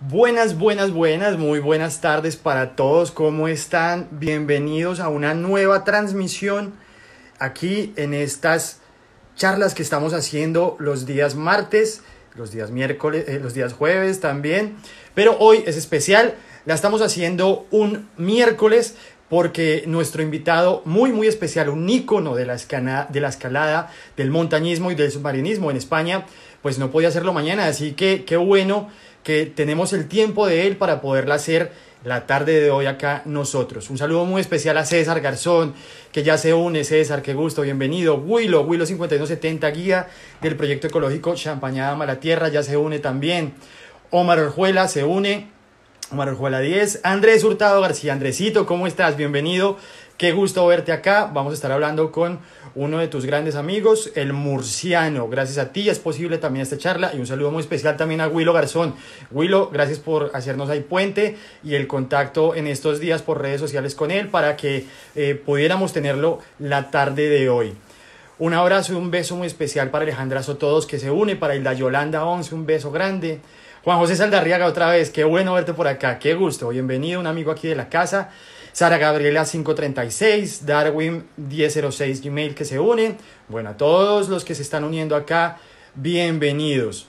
Buenas, muy buenas tardes para todos. ¿Cómo están? Bienvenidos a una nueva transmisión aquí en estas charlas que estamos haciendo los días martes, los días miércoles, los días jueves también. Pero hoy es especial, la estamos haciendo un miércoles porque nuestro invitado muy especial, un ícono de la escalada, del montañismo y del submarinismo en España, pues no podía hacerlo mañana, así que qué bueno que tenemos el tiempo de él para poderla hacer la tarde de hoy acá nosotros. Un saludo muy especial a César Garzón, que ya se une. César, qué gusto, bienvenido. Huilo 5170, guía del proyecto ecológico Champañada, Malatierra, ya se une también. Omar Orjuela se une, Omar Orjuela 10. Andrés Hurtado García, Andresito, ¿cómo estás? Bienvenido, qué gusto verte acá. Vamos a estar hablando con uno de tus grandes amigos, el murciano. Gracias a ti es posible también esta charla, y un saludo muy especial también a Willo Garzón. Willo, gracias por hacernos ahí puente y el contacto en estos días por redes sociales con él para que pudiéramos tenerlo la tarde de hoy. Un abrazo y un beso muy especial para Alejandra Sotodos, que se une, para Hilda Yolanda 11, un beso grande. Juan José Saldarriaga otra vez, qué bueno verte por acá, qué gusto, bienvenido, un amigo aquí de la casa. Sara Gabriela 536, Darwin 1006 Gmail, que se unen. Bueno, a todos los que se están uniendo acá, bienvenidos.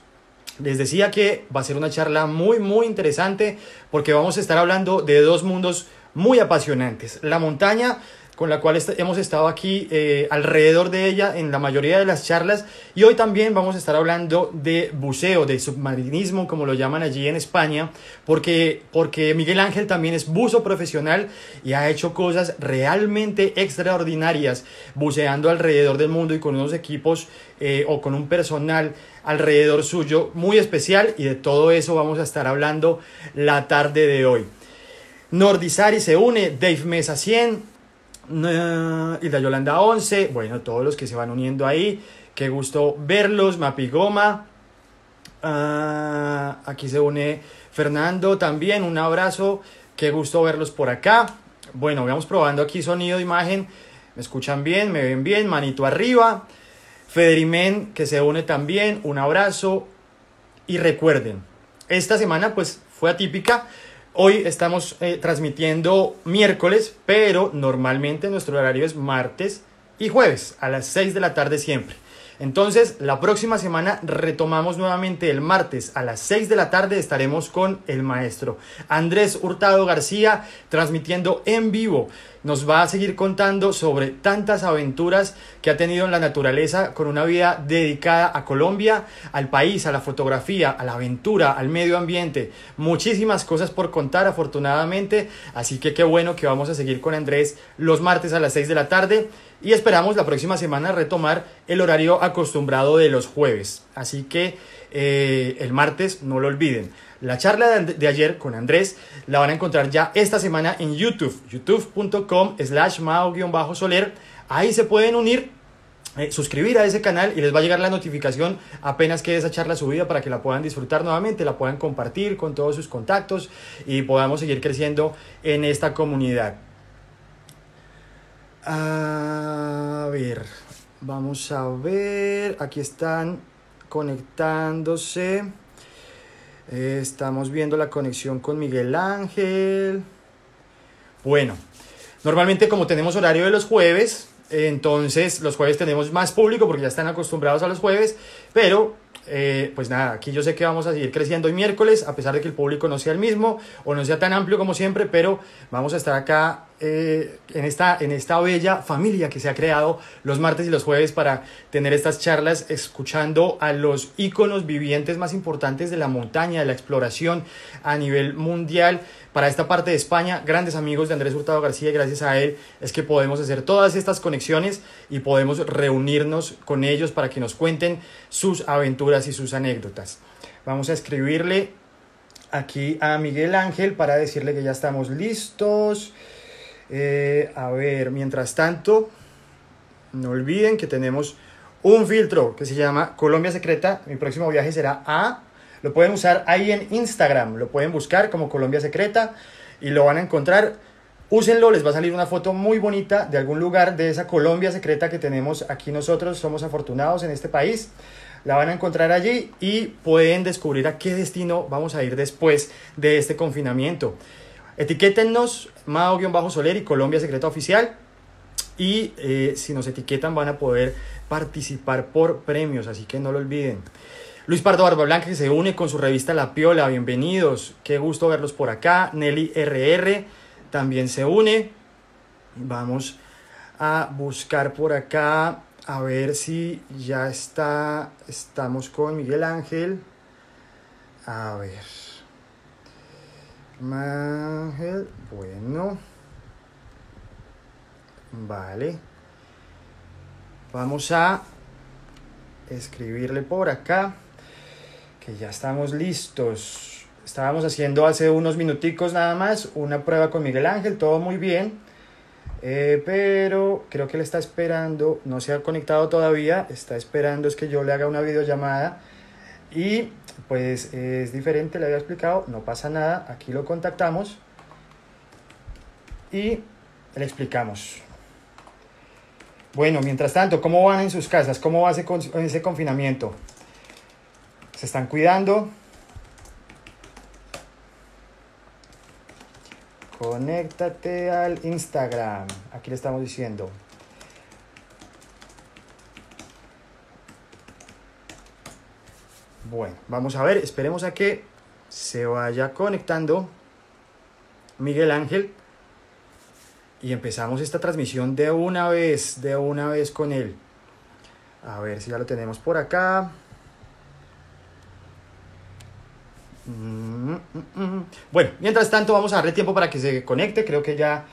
Les decía que va a ser una charla muy interesante porque vamos a estar hablando de dos mundos muy apasionantes. La montaña, con la cual hemos estado aquí alrededor de ella en la mayoría de las charlas, y hoy también vamos a estar hablando de buceo, de submarinismo, como lo llaman allí en España, porque Miguel Ángel también es buzo profesional y ha hecho cosas realmente extraordinarias buceando alrededor del mundo y con unos equipos o con un personal alrededor suyo muy especial, y de todo eso vamos a estar hablando la tarde de hoy. Nordi Zary se une, Dave Mesacien, Hilda Yolanda 11, bueno, todos los que se van uniendo ahí, qué gusto verlos. Mapigoma, aquí se une Fernando también, un abrazo, qué gusto verlos por acá. Bueno, vamos probando aquí sonido, imagen, me escuchan bien, me ven bien, manito arriba. Federimen, que se une también, un abrazo. Y recuerden, esta semana pues fue atípica. Hoy estamos transmitiendo miércoles, pero normalmente nuestro horario es martes y jueves a las 6 de la tarde siempre. Entonces, la próxima semana retomamos nuevamente el martes a las 6 de la tarde. Estaremos con el maestro Andrés Hurtado García transmitiendo en vivo. Nos va a seguir contando sobre tantas aventuras que ha tenido en la naturaleza, con una vida dedicada a Colombia, al país, a la fotografía, a la aventura, al medio ambiente. Muchísimas cosas por contar, afortunadamente. Así que qué bueno que vamos a seguir con Andrés los martes a las 6 de la tarde. Y esperamos la próxima semana retomar el horario acostumbrado de los jueves. Así que el martes no lo olviden. La charla de ayer con Andrés la van a encontrar ya esta semana en YouTube. youtube.com/mao-soler. Ahí se pueden unir, suscribir a ese canal, y les va a llegar la notificación apenas quede esa charla subida para que la puedan disfrutar nuevamente, la puedan compartir con todos sus contactos y podamos seguir creciendo en esta comunidad. A ver, vamos a ver, aquí están conectándose, estamos viendo la conexión con Miguel Ángel. Bueno, normalmente como tenemos horario de los jueves, entonces los jueves tenemos más público porque ya están acostumbrados a los jueves, pero pues nada, aquí yo sé que vamos a seguir creciendo hoy miércoles, a pesar de que el público no sea el mismo o no sea tan amplio como siempre, pero vamos a estar acá en esta bella familia que se ha creado los martes y los jueves para tener estas charlas, escuchando a los íconos vivientes más importantes de la montaña, de la exploración a nivel mundial para esta parte de España, grandes amigos de Andrés Hurtado García. Gracias a él es que podemos hacer todas estas conexiones y podemos reunirnos con ellos para que nos cuenten sus aventuras y sus anécdotas. Vamos a escribirle aquí a Miguel Ángel para decirle que ya estamos listos. A ver, mientras tanto, no olviden que tenemos un filtro que se llama Colombia Secreta. Mi próximo viaje será a... Lo pueden usar ahí en Instagram, lo pueden buscar como Colombia Secreta y lo van a encontrar. Úsenlo, les va a salir una foto muy bonita de algún lugar de esa Colombia secreta que tenemos aquí nosotros. Somos afortunados en este país. la van a encontrar allí y pueden descubrir a qué destino vamos a ir después de este confinamiento. Etiquétennos, Mao-Soler y Colombia Secreta Oficial, y si nos etiquetan van a poder participar por premios, así que no lo olviden. Luis Pardo Barbablanca, que se une con su revista La Piola, bienvenidos, qué gusto verlos por acá. Nelly RR también se une. Vamos a buscar por acá, a ver si ya está, estamos con Miguel Ángel, a ver, Ángel, bueno, vale, vamos a escribirle por acá, que ya estamos listos. Estábamos haciendo hace unos minuticos nada más una prueba con Miguel Ángel, todo muy bien, pero creo que él está esperando, no se ha conectado todavía, está esperando es que yo le haga una videollamada y pues es diferente, le había explicado, no pasa nada, aquí lo contactamos y le explicamos. Bueno, mientras tanto, ¿cómo van en sus casas? ¿Cómo va ese confinamiento? ¿Se están cuidando? Conéctate al Instagram, aquí le estamos diciendo. Bueno, vamos a ver, esperemos a que se vaya conectando Miguel Ángel y empezamos esta transmisión de una vez con él. A ver si ya lo tenemos por acá. Bueno, mientras tanto vamos a darle tiempo para que se conecte, creo que ya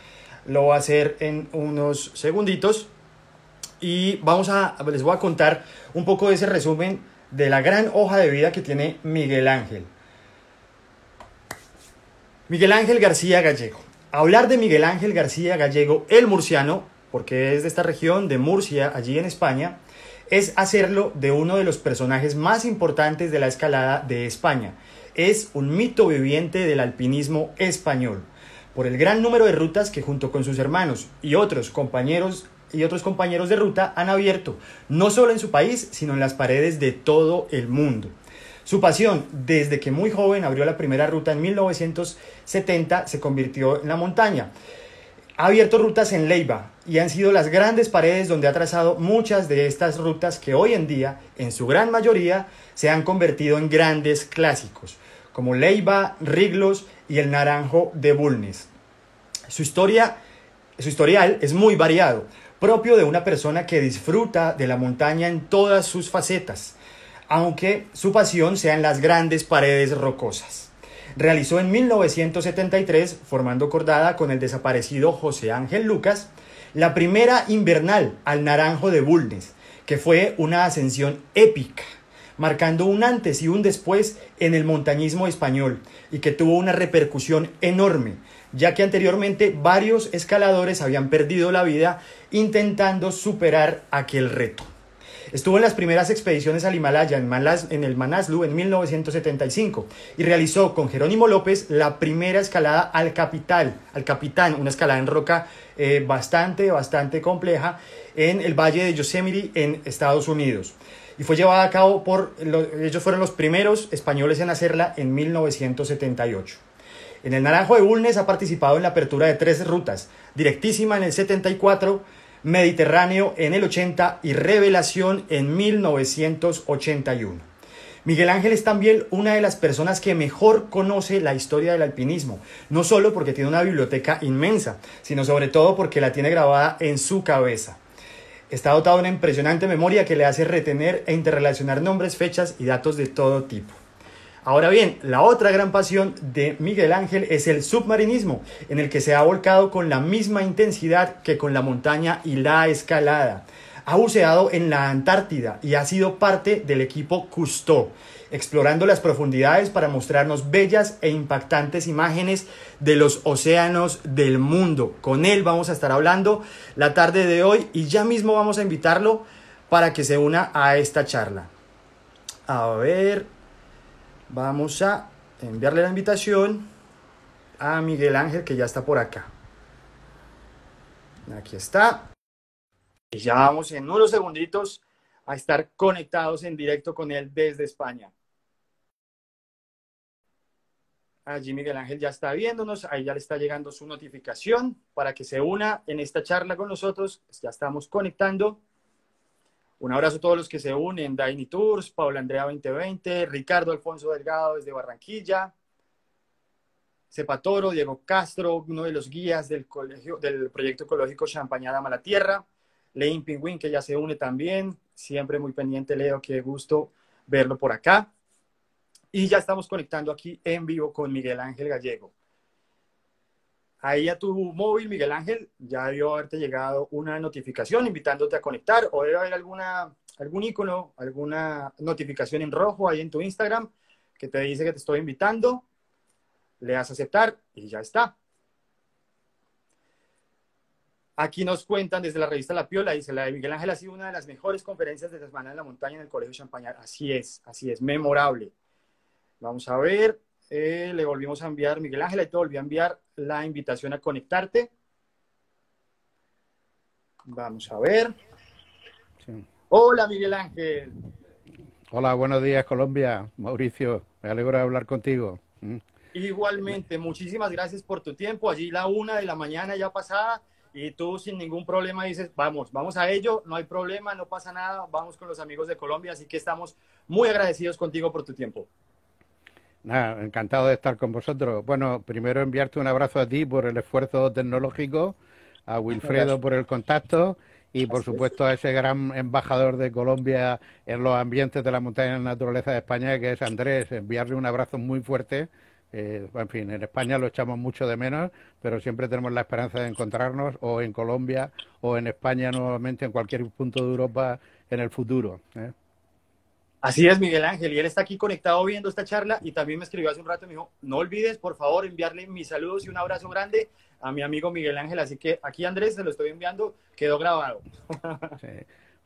lo va a hacer en unos segunditos y les voy a contar un poco de ese resumen de la gran hoja de vida que tiene Miguel Ángel. Miguel Ángel García Gallego. Hablar de Miguel Ángel García Gallego, el murciano, porque es de esta región de Murcia, allí en España, es hacerlo de uno de los personajes más importantes de la escalada de España. Es un mito viviente del alpinismo español, por el gran número de rutas que junto con sus hermanos y otros compañeros de ruta han abierto, no solo en su país, sino en las paredes de todo el mundo. Su pasión, desde que muy joven abrió la primera ruta en 1970, se convirtió en la montaña. Ha abierto rutas en Leiva y han sido las grandes paredes donde ha trazado muchas de estas rutas que hoy en día, en su gran mayoría, se han convertido en grandes clásicos, como Leiva, Riglos y el Naranjo de Bulnes. Su historial es muy variado, propio de una persona que disfruta de la montaña en todas sus facetas, aunque su pasión sean las grandes paredes rocosas. Realizó en 1973, formando cordada con el desaparecido José Ángel Lucas, la primera invernal al Naranjo de Bulnes, que fue una ascensión épica, marcando un antes y un después en el montañismo español y que tuvo una repercusión enorme, ya que anteriormente varios escaladores habían perdido la vida intentando superar aquel reto. Estuvo en las primeras expediciones al Himalaya, en el Manaslu, en 1975, y realizó con Jerónimo López la primera escalada al Capitán, una escalada en roca bastante compleja, en el Valle de Yosemite, en Estados Unidos. Y fue llevada a cabo ellos fueron los primeros españoles en hacerla en 1978. En el Naranjo de Bulnes ha participado en la apertura de 3 rutas, Directísima en el 74, Mediterráneo en el 80 y Revelación en 1981. Miguel Ángel es también una de las personas que mejor conoce la historia del alpinismo, no solo porque tiene una biblioteca inmensa, sino sobre todo porque la tiene grabada en su cabeza. Está dotado de una impresionante memoria que le hace retener e interrelacionar nombres, fechas y datos de todo tipo. Ahora bien, la otra gran pasión de Miguel Ángel es el submarinismo, en el que se ha volcado con la misma intensidad que con la montaña y la escalada. Ha buceado en la Antártida y ha sido parte del equipo Cousteau, explorando las profundidades para mostrarnos bellas e impactantes imágenes de los océanos del mundo. Con él vamos a estar hablando la tarde de hoy y ya mismo vamos a invitarlo para que se una a esta charla. A ver, vamos a enviarle la invitación a Miguel Ángel, que ya está por acá. Aquí está. Y ya vamos en unos segunditos a estar conectados en directo con él desde España. Allí Miguel Ángel ya está viéndonos, ahí ya le está llegando su notificación para que se una en esta charla con nosotros. Ya estamos conectando. Un abrazo a todos los que se unen, Daini Tours, Paula Andrea 2020, Ricardo Alfonso Delgado desde Barranquilla, Cepatoro, Diego Castro, uno de los guías del proyecto ecológico Champañada Malatierra, Leín Pingüín, que ya se une también, siempre muy pendiente Leo, qué gusto verlo por acá. Y ya estamos conectando aquí en vivo con Miguel Ángel Gallego. Ahí a tu móvil, Miguel Ángel, ya debió haberte llegado una notificación invitándote a conectar, o debe haber algún icono, alguna notificación en rojo ahí en tu Instagram que te dice que te estoy invitando, le das a aceptar y ya está. Aquí nos cuentan desde la revista La Piola, dice, la de Miguel Ángel ha sido una de las mejores conferencias de Semana de la Montaña en el Colegio Champañada. Así es, memorable. Vamos a ver, le volvimos a enviar, Miguel Ángel, y te volví a enviar la invitación a conectarte. Vamos a ver. Sí. Hola, Miguel Ángel. Hola, buenos días, Colombia. Mauricio, me alegro de hablar contigo. Igualmente, muchísimas gracias por tu tiempo. Allí la 1 de la mañana ya pasada y tú sin ningún problema dices, vamos a ello, no hay problema, no pasa nada, vamos con los amigos de Colombia, así que estamos muy agradecidos contigo por tu tiempo. Nada, encantado de estar con vosotros. Bueno, primero enviarte un abrazo a ti por el esfuerzo tecnológico, a Wilfredo por el contacto y por supuesto a ese gran embajador de Colombia en los ambientes de la montaña y la naturaleza de España, que es Andrés. Enviarle un abrazo muy fuerte. En fin, en España lo echamos mucho de menos, pero siempre tenemos la esperanza de encontrarnos o en Colombia o en España nuevamente, en cualquier punto de Europa en el futuro. Así es, Miguel Ángel, y él está aquí conectado viendo esta charla y también me escribió hace un rato y me dijo, no olvides, por favor, enviarle mis saludos y un abrazo grande a mi amigo Miguel Ángel, así que aquí Andrés se lo estoy enviando, quedó grabado. Sí,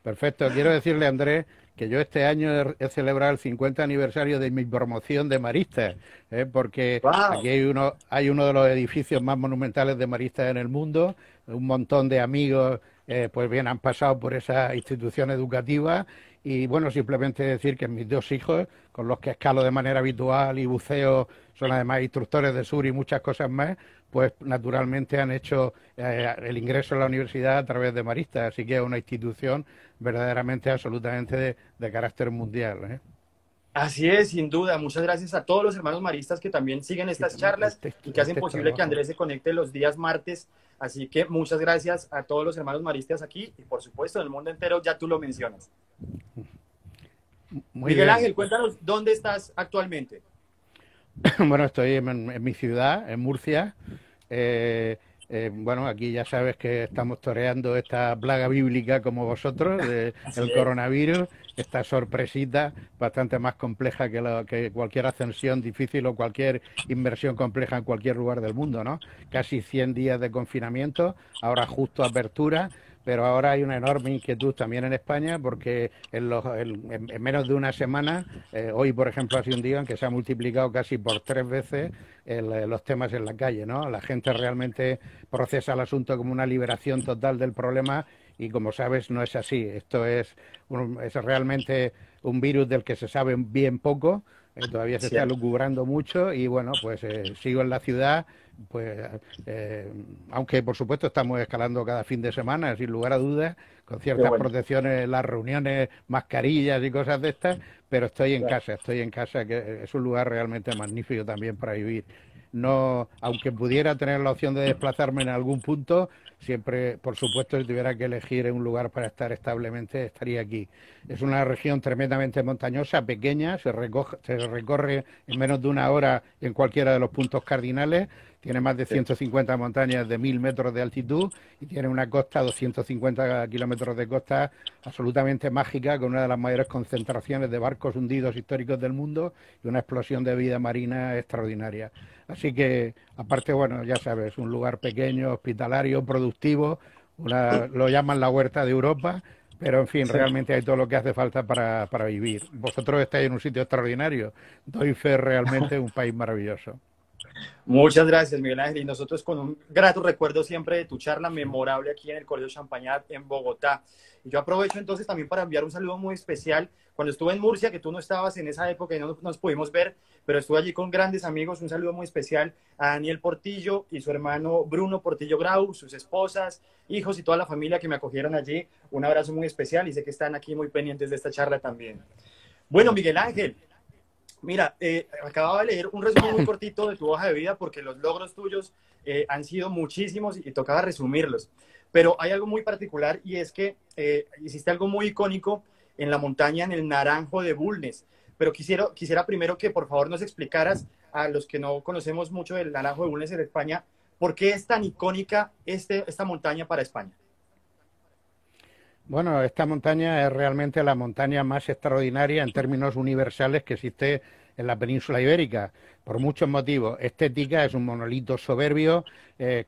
perfecto, quiero decirle a Andrés que yo este año he celebrado el 50 aniversario de mi promoción de maristas, porque aquí hay uno de los edificios más monumentales de maristas en el mundo, un montón de amigos, pues bien, han pasado por esa institución educativa. Y bueno, simplemente decir que mis dos hijos, con los que escalo de manera habitual y buceo, son además instructores de sur y muchas cosas más, pues naturalmente han hecho el ingreso a la universidad a través de maristas. Así que es una institución verdaderamente, absolutamente de carácter mundial. Así es, sin duda. Muchas gracias a todos los hermanos maristas que también siguen estas charlas y que hacen posible que Andrés se conecte los días martes. Así que muchas gracias a todos los hermanos maristas aquí y por supuesto en el mundo entero, ya tú lo mencionas. Muy Miguel bien. Ángel, cuéntanos, ¿dónde estás actualmente? Bueno, estoy en mi ciudad, en Murcia. Bueno, aquí ya sabes que estamos toreando esta plaga bíblica como vosotros, el coronavirus, esta sorpresita bastante más compleja que cualquier ascensión difícil o cualquier inversión compleja en cualquier lugar del mundo, ¿no? Casi 100 días de confinamiento, ahora justo apertura. Pero ahora hay una enorme inquietud también en España porque en menos de una semana, hoy por ejemplo hace un día en que se ha multiplicado casi por 3 veces los temas en la calle, ¿no? La gente realmente procesa el asunto como una liberación total del problema y como sabes no es así. Esto es realmente un virus del que se sabe bien poco, todavía se está lucubrando mucho y bueno, pues sigo en la ciudad. Pues aunque por supuesto estamos escalando cada fin de semana, sin lugar a dudas, con ciertas protecciones en las reuniones, mascarillas y cosas de estas, pero estoy en casa, que es un lugar realmente magnífico también para vivir. No, aunque pudiera tener la opción de desplazarme en algún punto, siempre, por supuesto, si tuviera que elegir un lugar para estar establemente, estaría aquí. Es una región tremendamente montañosa, pequeña, se recorre en menos de una hora en cualquiera de los puntos cardinales, tiene más de 150 montañas de 1000 metros de altitud y tiene una costa, 250 kilómetros de costa absolutamente mágica, con una de las mayores concentraciones de barcos hundidos históricos del mundo y una explosión de vida marina extraordinaria. Así que, aparte, bueno, ya sabes, un lugar pequeño, hospitalario, productivo, lo llaman la huerta de Europa, pero en fin, realmente hay todo lo que hace falta para vivir. Vosotros estáis en un sitio extraordinario, doy fe realmente, un país maravilloso. Muchas gracias, Miguel Ángel. Y nosotros con un grato recuerdo siempre de tu charla memorable aquí en el Colegio Champañada en Bogotá. Y yo aprovecho entonces también para enviar un saludo muy especial. Cuando estuve en Murcia, que tú no estabas en esa época y no nos pudimos ver, pero estuve allí con grandes amigos. Un saludo muy especial a Daniel Portillo y su hermano Bruno Portillo Grau, sus esposas, hijos y toda la familia que me acogieron allí. Un abrazo muy especial y sé que están aquí muy pendientes de esta charla también. Bueno, Miguel Ángel. Mira, acababa de leer un resumen muy cortito de tu hoja de vida porque los logros tuyos han sido muchísimos y tocaba resumirlos. Pero hay algo muy particular y es que hiciste algo muy icónico en la montaña, en el Naranjo de Bulnes. Pero quisiera primero que por favor nos explicaras a los que no conocemos mucho del Naranjo de Bulnes en España, ¿por qué es tan icónica esta montaña para España? Bueno, esta montaña es realmente la montaña más extraordinaria en términos universales que existe en la península ibérica, por muchos motivos. Estética, es un monolito soberbio,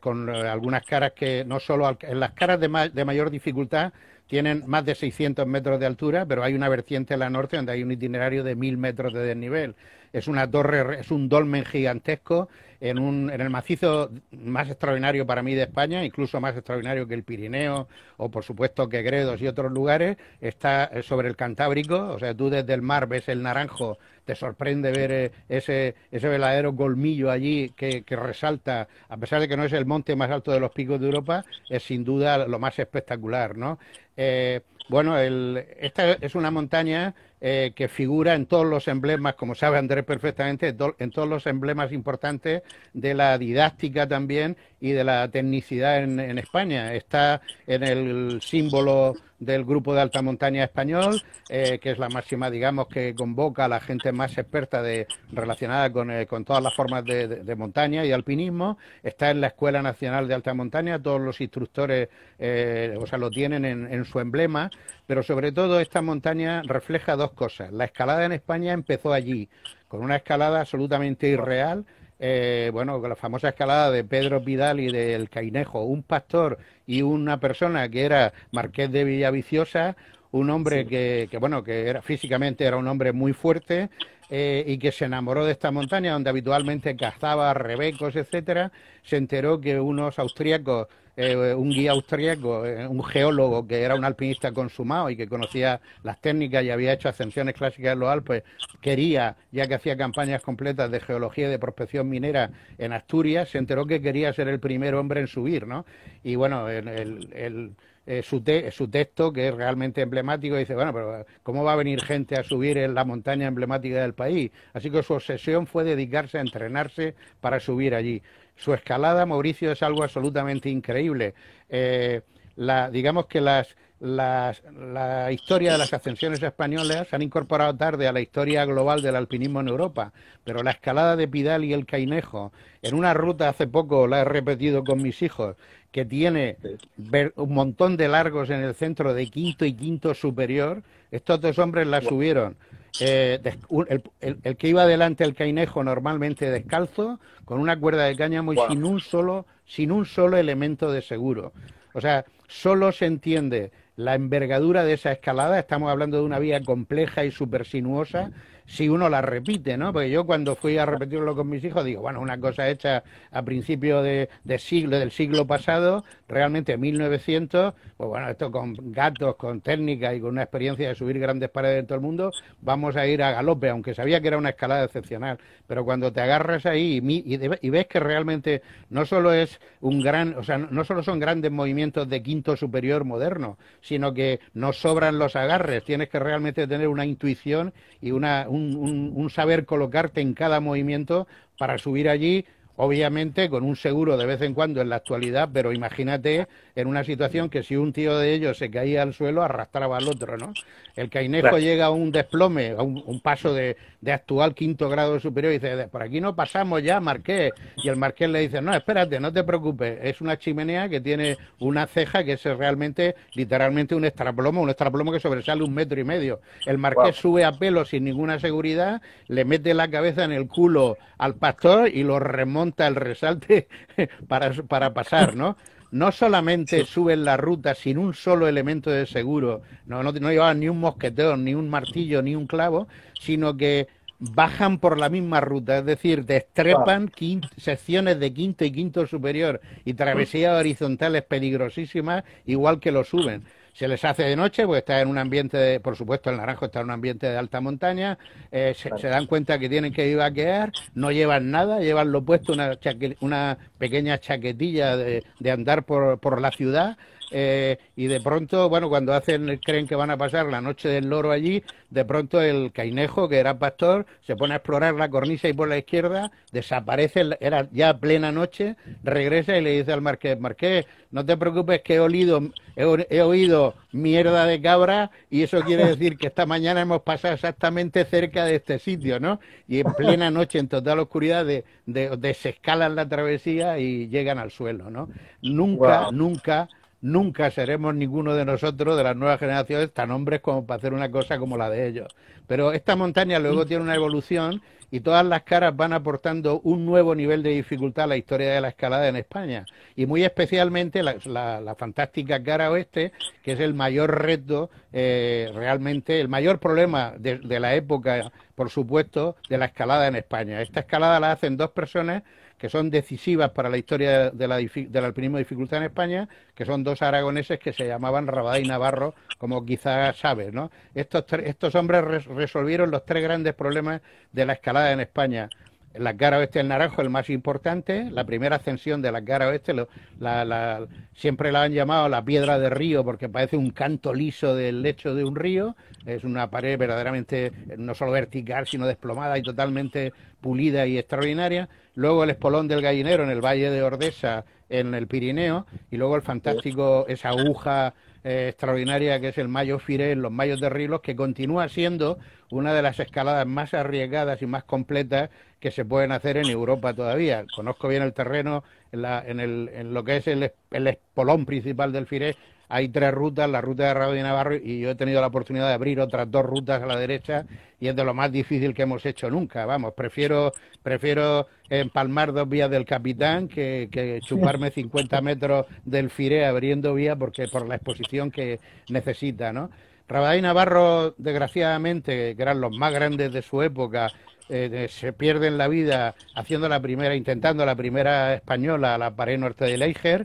con algunas caras que no solo... En las caras de mayor dificultad tienen más de 600 metros de altura, pero hay una vertiente en la norte donde hay un itinerario de 1000 metros de desnivel. Es una torre, es un dolmen gigantesco en el macizo más extraordinario para mí de España, incluso más extraordinario que el Pirineo o por supuesto que Gredos y otros lugares. Está sobre el Cantábrico, o sea, tú desde el mar ves el Naranjo, te sorprende ver ese verdadero colmillo allí que resalta, a pesar de que no es el monte más alto de los Picos de Europa, es sin duda lo más espectacular, ¿no? Bueno, esta es una montaña que figura en todos los emblemas, como sabe Andrés perfectamente, en todos los emblemas importantes de la didáctica también y de la tecnicidad en España. Está en el símbolo del Grupo de Alta Montaña Español, que es la máxima, digamos, que convoca a la gente más experta relacionada con todas las formas de montaña y alpinismo. Está en la Escuela Nacional de Alta Montaña, todos los instructores o sea, lo tienen en su emblema, pero sobre todo esta montaña refleja dos cosas. La escalada en España empezó allí, con una escalada absolutamente irreal, bueno, con la famosa escalada de Pedro Vidal y del Cainejo, un pastor y una persona que era marqués de Villaviciosa, un hombre que bueno, que era físicamente era un hombre muy fuerte y que se enamoró de esta montaña donde habitualmente cazaba rebecos, etcétera. Se enteró que unos austríacos, un guía austríaco, un geólogo que era un alpinista consumado y que conocía las técnicas y había hecho ascensiones clásicas en los Alpes, quería, ya que hacía campañas completas de geología y de prospección minera en Asturias, se enteró que quería ser el primer hombre en subir, ¿no? Y bueno, su texto, que es realmente emblemático, dice, bueno, pero ¿cómo va a venir gente a subir en la montaña emblemática del país? Así que su obsesión fue dedicarse a entrenarse para subir allí. Su escalada, Mauricio, es algo absolutamente increíble. Digamos que la historia de las ascensiones españolas se han incorporado tarde a la historia global del alpinismo en Europa, pero la escalada de Pidal y el Cainejo, en una ruta hace poco la he repetido con mis hijos, que tiene un montón de largos en el centro de quinto y quinto superior, estos dos hombres la subieron. El que iba adelante, el Cainejo, normalmente descalzo, con una cuerda de cáñamo y sin un solo elemento de seguro. O sea, solo se entiende la envergadura de esa escalada. Estamos hablando de una vía compleja y súper sinuosa, si uno la repite, ¿no? Porque yo cuando fui a repetirlo con mis hijos, digo, bueno, una cosa hecha a principios del siglo pasado, realmente 1900, pues bueno, esto con gatos, con técnica y con una experiencia de subir grandes paredes en todo el mundo, vamos a ir a galope, aunque sabía que era una escalada excepcional. Pero cuando te agarras ahí y ves que realmente no solo es no solo son grandes movimientos de quinto superior moderno, sino que no sobran los agarres, tienes que realmente tener una intuición y un saber colocarte en cada movimiento para subir allí, obviamente con un seguro de vez en cuando en la actualidad, pero imagínate en una situación que si un tío de ellos se caía al suelo, arrastraba al otro, ¿no? El Cainejo llega a un desplome, a un paso de actual quinto grado superior y dice, por aquí no pasamos ya, marqués. Y el marqués le dice, no, espérate, no te preocupes, es una chimenea que tiene una ceja que es realmente, literalmente un extraplomo que sobresale 1,5 metros. El marqués sube a pelo sin ninguna seguridad, le mete la cabeza en el culo al pastor y lo remonta el resalte para pasar, ¿no? No solamente suben la ruta sin un solo elemento de seguro, no llevaban ni un mosquetón, ni un martillo, ni un clavo, sino que bajan por la misma ruta, es decir, destrepan secciones de quinto y quinto superior y travesías horizontales peligrosísimas, igual que lo suben. Se les hace de noche, pues está en un ambiente, de, por supuesto el Naranjo está en un ambiente de alta montaña, se dan cuenta que tienen que vivaquear, no llevan nada, llevan lo puesto, una pequeña chaquetilla de andar por la ciudad. Y de pronto, bueno, cuando creen que van a pasar la noche del loro allí, de pronto el Cainejo, que era pastor, se pone a explorar la cornisa y por la izquierda desaparece, era ya plena noche, regresa y le dice al marqués: Marqués, no te preocupes que he oído mierda de cabra y eso quiere decir que esta mañana hemos pasado exactamente cerca de este sitio, ¿no? Y en plena noche, en total oscuridad, desescalan la travesía y llegan al suelo, ¿no? Nunca, nunca seremos ninguno de nosotros, de las nuevas generaciones, tan hombres como para hacer una cosa como la de ellos. Pero esta montaña luego tiene una evolución y todas las caras van aportando un nuevo nivel de dificultad a la historia de la escalada en España. Y muy especialmente la fantástica cara oeste, que es el mayor reto, realmente, el mayor problema de la época, por supuesto, de la escalada en España. Esta escalada la hacen dos personas que son decisivas para la historia del alpinismo de dificultad en España, que son dos aragoneses que se llamaban Rabadá y Navarro, como quizás sabes, ¿no? Estos hombres resolvieron los tres grandes problemas de la escalada en España. La cara oeste del Naranjo, el más importante, la primera ascensión de la cara oeste, siempre la han llamado la piedra de río porque parece un canto liso del lecho de un río, es una pared verdaderamente no solo vertical sino desplomada y totalmente pulida y extraordinaria. Luego el espolón del Gallinero en el Valle de Ordesa, en el Pirineo, y luego el fantástico, esa aguja extraordinaria que es el Mayo Firé, los Mayos de Rilos, que continúa siendo una de las escaladas más arriesgadas y más completas que se pueden hacer en Europa todavía. Conozco bien el terreno, en lo que es el espolón principal del Firé. Hay tres rutas, la ruta de Rabadá y Navarro, y yo he tenido la oportunidad de abrir otras dos rutas a la derecha, y es de lo más difícil que hemos hecho nunca. Vamos, prefiero empalmar dos vías del Capitán que chuparme 50 metros del Firé abriendo vías, porque por la exposición que necesita, ¿no? Rabadá y Navarro, desgraciadamente, que eran los más grandes de su época, se pierden la vida intentando la primera española, la pared norte de Léiger,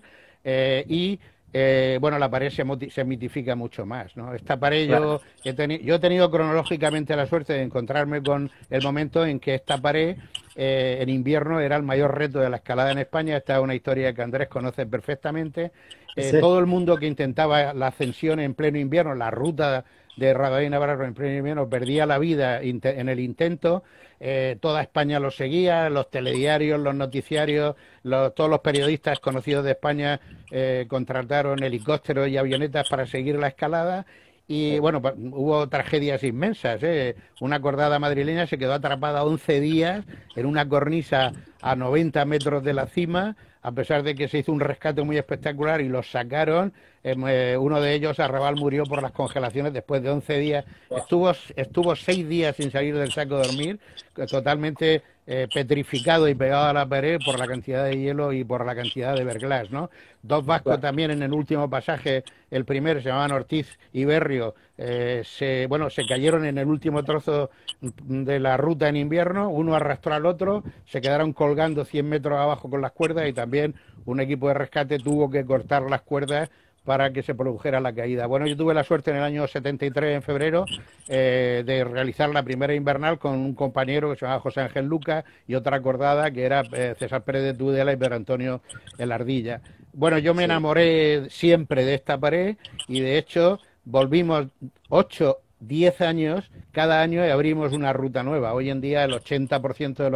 bueno, la pared se mitifica mucho más, ¿no? Esta pared yo he tenido cronológicamente la suerte de encontrarme con el momento en que esta pared en invierno era el mayor reto de la escalada en España. Esta es una historia que Andrés conoce perfectamente. Todo el mundo que intentaba la ascensión en pleno invierno, la ruta de Rabadá y Navarro en pleno invierno, perdía la vida en el intento. Toda España lo seguía, los telediarios, los noticiarios, todos los periodistas conocidos de España contrataron helicópteros y avionetas para seguir la escalada. Y bueno, hubo tragedias inmensas, ¿eh? Una cordada madrileña se quedó atrapada 11 días en una cornisa a 90 metros de la cima, a pesar de que se hizo un rescate muy espectacular y los sacaron. Uno de ellos, Arrabal, murió por las congelaciones después de 11 días. Estuvo 6 días sin salir del saco de dormir, totalmente petrificado y pegado a la pared por la cantidad de hielo y por la cantidad de verglás, ¿no? Dos vascos también en el último pasaje, el primero se llamaban Ortiz y Berrio, se cayeron en el último trozo de la ruta en invierno, uno arrastró al otro, se quedaron colgando 100 metros abajo con las cuerdas y también un equipo de rescate tuvo que cortar las cuerdas para que se produjera la caída. Bueno, yo tuve la suerte en el año 73, en febrero, de realizar la primera invernal con un compañero que se llamaba José Ángel Lucas y otra cordada que era César Pérez de Tudela y Pedro Antonio El Ardilla. Bueno, yo me enamoré siempre de esta pared y de hecho volvimos 10 años, cada año abrimos una ruta nueva. Hoy en día el 80% de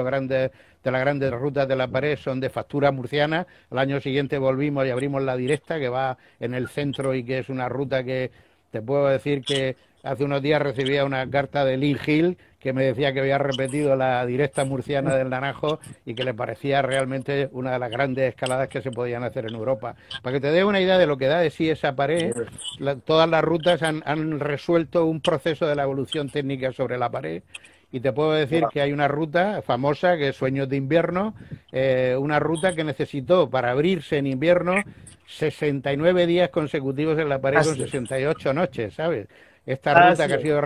las grandes rutas de la pared son de factura murciana. El año siguiente volvimos y abrimos la directa, que va en el centro y que es una ruta que te puedo decir que hace unos días recibía una carta de Lil Gil que me decía que había repetido la directa murciana del Naranjo y que le parecía realmente una de las grandes escaladas que se podían hacer en Europa. Para que te dé una idea de lo que da de sí esa pared, todas las rutas han resuelto un proceso de la evolución técnica sobre la pared. Y te puedo decir que hay una ruta famosa, que es Sueños de Invierno, una ruta que necesitó para abrirse en invierno 69 días consecutivos en la pared con 68 noches, ¿sabes? Esta ruta que ha sido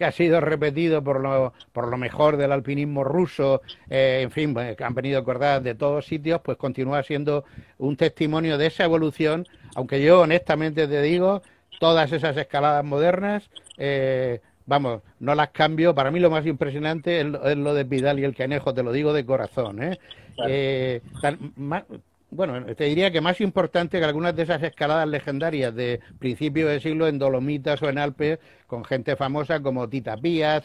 que ha sido repetido por lo mejor del alpinismo ruso, en fin, que han venido cordadas de todos sitios, pues continúa siendo un testimonio de esa evolución, aunque yo honestamente te digo, todas esas escaladas modernas, vamos, no las cambio. Para mí lo más impresionante es lo de Vidal y el Canejo, te lo digo de corazón, ¿eh? Claro. Bueno, te diría que más importante que algunas de esas escaladas legendarias de principios de siglo en Dolomitas o en Alpes, con gente famosa como Tita Pías,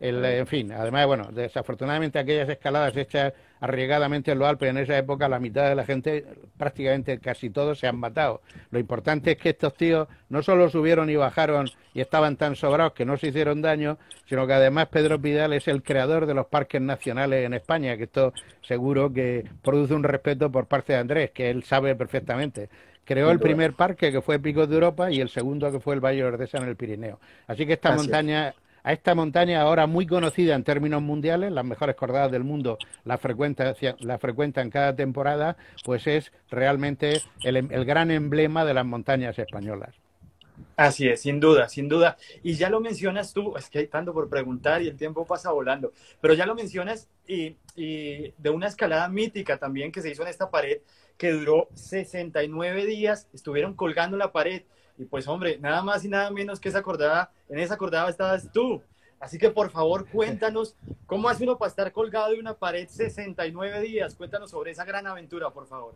en fin. Además, bueno, desafortunadamente aquellas escaladas hechas arriesgadamente en los Alpes en esa época, la mitad de la gente, prácticamente casi todos, se han matado. Lo importante es que estos tíos no solo subieron y bajaron y estaban tan sobrados que no se hicieron daño, sino que además Pedro Pidal es el creador de los parques nacionales en España, que esto seguro que produce un respeto por parte de Andrés, que él sabe perfectamente. Creó el primer parque, que fue Picos de Europa, y el segundo, que fue el Valle de Ordesa, en el Pirineo. Así que esta montaña, a esta montaña ahora muy conocida en términos mundiales, las mejores cordadas del mundo la frecuentan cada temporada, pues es realmente el gran emblema de las montañas españolas. Así es, sin duda, sin duda. Y ya lo mencionas tú, es que hay tanto por preguntar y el tiempo pasa volando, pero ya lo mencionas y de una escalada mítica también que se hizo en esta pared, que duró 69 días, estuvieron colgando la pared, y pues hombre, nada más y nada menos que esa cordada, en esa cordada estabas tú. Así que por favor cuéntanos, ¿cómo hace uno para estar colgado de una pared 69 días? Cuéntanos sobre esa gran aventura, por favor.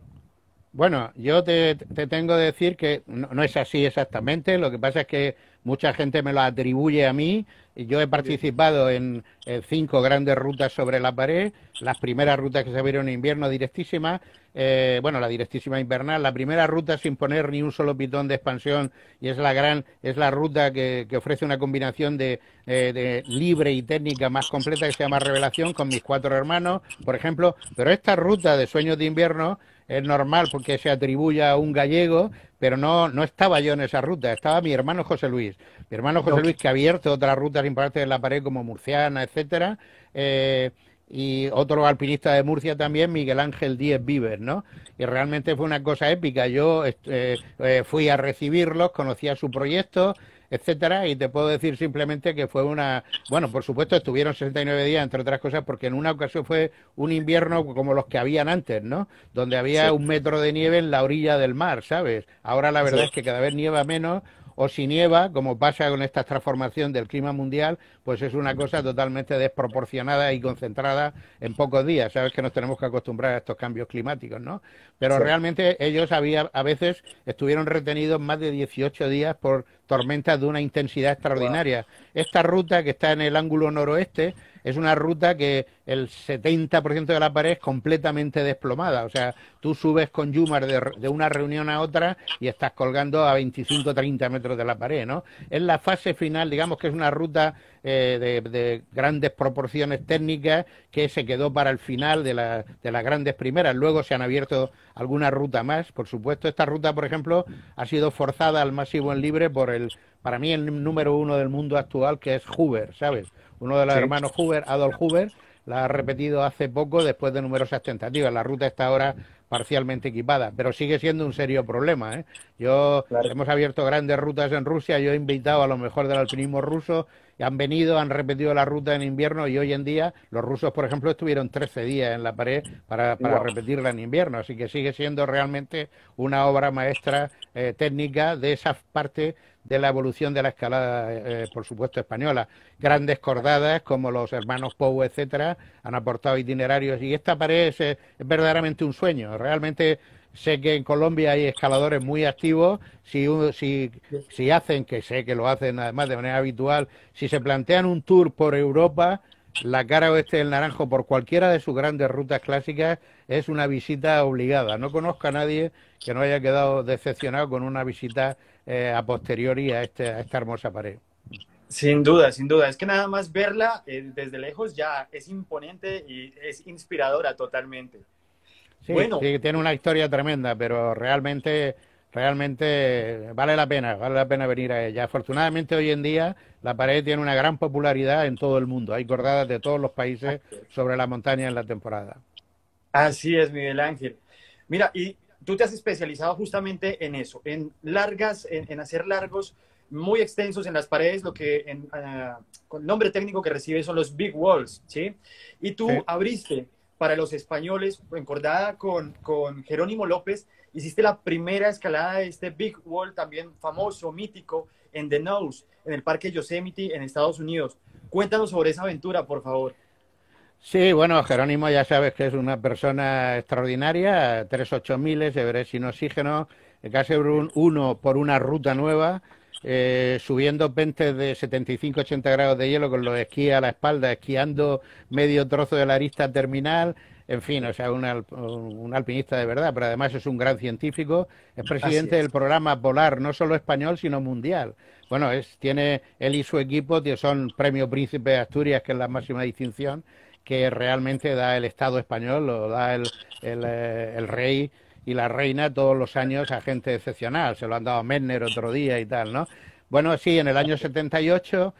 Bueno, yo te tengo que decir que no es así exactamente, lo que pasa es que mucha gente me lo atribuye a mí. Yo he participado en 5 grandes rutas sobre la pared, las primeras rutas que se abrieron en invierno, directísimas, la directísima invernal, la primera ruta sin poner ni un solo pitón de expansión, y es la ruta que ofrece una combinación de libre y técnica más completa, que se llama Revelación, con mis 4 hermanos, por ejemplo. Pero esta ruta de Sueños de Invierno es normal porque se atribuye a un gallego, pero no estaba yo en esa ruta, estaba mi hermano José Luis. Mi hermano José Luis, que ha abierto otras rutas importantes de la pared, como Murciana, etcétera, y otro alpinista de Murcia también, Miguel Ángel Díez Vives, ¿no? Y realmente fue una cosa épica. Yo fui a recibirlos, conocía su proyecto, etcétera, y te puedo decir simplemente que fue una... Bueno, por supuesto, estuvieron 69 días, entre otras cosas, porque en una ocasión fue un invierno como los que habían antes, ¿no? Donde había un metro de nieve en la orilla del mar, ¿sabes? Ahora la verdad es que cada vez nieva menos, o si nieva, como pasa con esta transformación del clima mundial, pues es una cosa totalmente desproporcionada y concentrada en pocos días. Sabes que nos tenemos que acostumbrar a estos cambios climáticos, ¿no? Pero realmente ellos a veces estuvieron retenidos más de 18 días por tormentas de una intensidad extraordinaria. Esta ruta, que está en el ángulo noroeste, es una ruta que el 70% de la pared es completamente desplomada. O sea, tú subes con yumas de una reunión a otra y estás colgando a 25 o 30 metros de la pared, ¿no? Es la fase final, digamos que es una ruta de grandes proporciones técnicas, que se quedó para el final de las grandes primeras. Luego se han abierto alguna ruta más, por supuesto. Esta ruta, por ejemplo, ha sido forzada al masivo en libre por para mí el número 1 del mundo actual, que es Huber, ¿sabes? Uno de los hermanos Huber, Adolf Huber, la ha repetido hace poco después de numerosas tentativas. La ruta está ahora parcialmente equipada, pero sigue siendo un serio problema, ¿eh? Hemos abierto grandes rutas en Rusia, yo he invitado a lo mejor del alpinismo ruso, han venido, han repetido la ruta en invierno, y hoy en día los rusos, por ejemplo, estuvieron 13 días en la pared para repetirla en invierno. Así que sigue siendo realmente una obra maestra técnica de esa parte de la evolución de la escalada, por supuesto, española. Grandes cordadas como los hermanos Pou, etcétera, han aportado itinerarios, y esta pared es verdaderamente un sueño. Realmente sé que en Colombia hay escaladores muy activos. Si hacen, que sé que lo hacen además de manera habitual, si se plantean un tour por Europa, la cara oeste del Naranjo, por cualquiera de sus grandes rutas clásicas, es una visita obligada. No conozco a nadie que no haya quedado decepcionado con una visita a posteriori a esta hermosa pared. Sin duda, sin duda. Es que nada más verla desde lejos ya es imponente y es inspiradora totalmente. Sí, sí, tiene una historia tremenda, pero realmente vale la pena venir a ella. Afortunadamente hoy en día la pared tiene una gran popularidad en todo el mundo. Hay cordadas de todos los países sobre la montaña en la temporada. Así es, Miguel Ángel. Mira, y tú te has especializado justamente en eso, en hacer largos muy extensos en las paredes, lo que con nombre técnico que recibe son los big walls, ¿sí? Y tú abriste para los españoles, en cordada con Jerónimo López, hiciste la primera escalada de este big wall también famoso, mítico, en The Nose, en el parque Yosemite en Estados Unidos. Cuéntanos sobre esa aventura, por favor. Sí, bueno, Jerónimo ya sabes que es una persona extraordinaria, 3 8000, Everest sin oxígeno, Gasebrun 1 por una ruta nueva, subiendo pentes de 75-80 grados de hielo con los esquís a la espalda, esquiando medio trozo de la arista terminal, en fin, o sea, un alpinista de verdad, pero además es un gran científico, es presidente del programa Polar, no solo español, sino mundial. Bueno, tiene él y su equipo, son premio Príncipe de Asturias, que es la máxima distinción que realmente da el Estado español, o da el rey y la reina todos los años a gente excepcional. Se lo han dado a Messner otro día y tal, ¿no? Bueno, sí, en el año 78,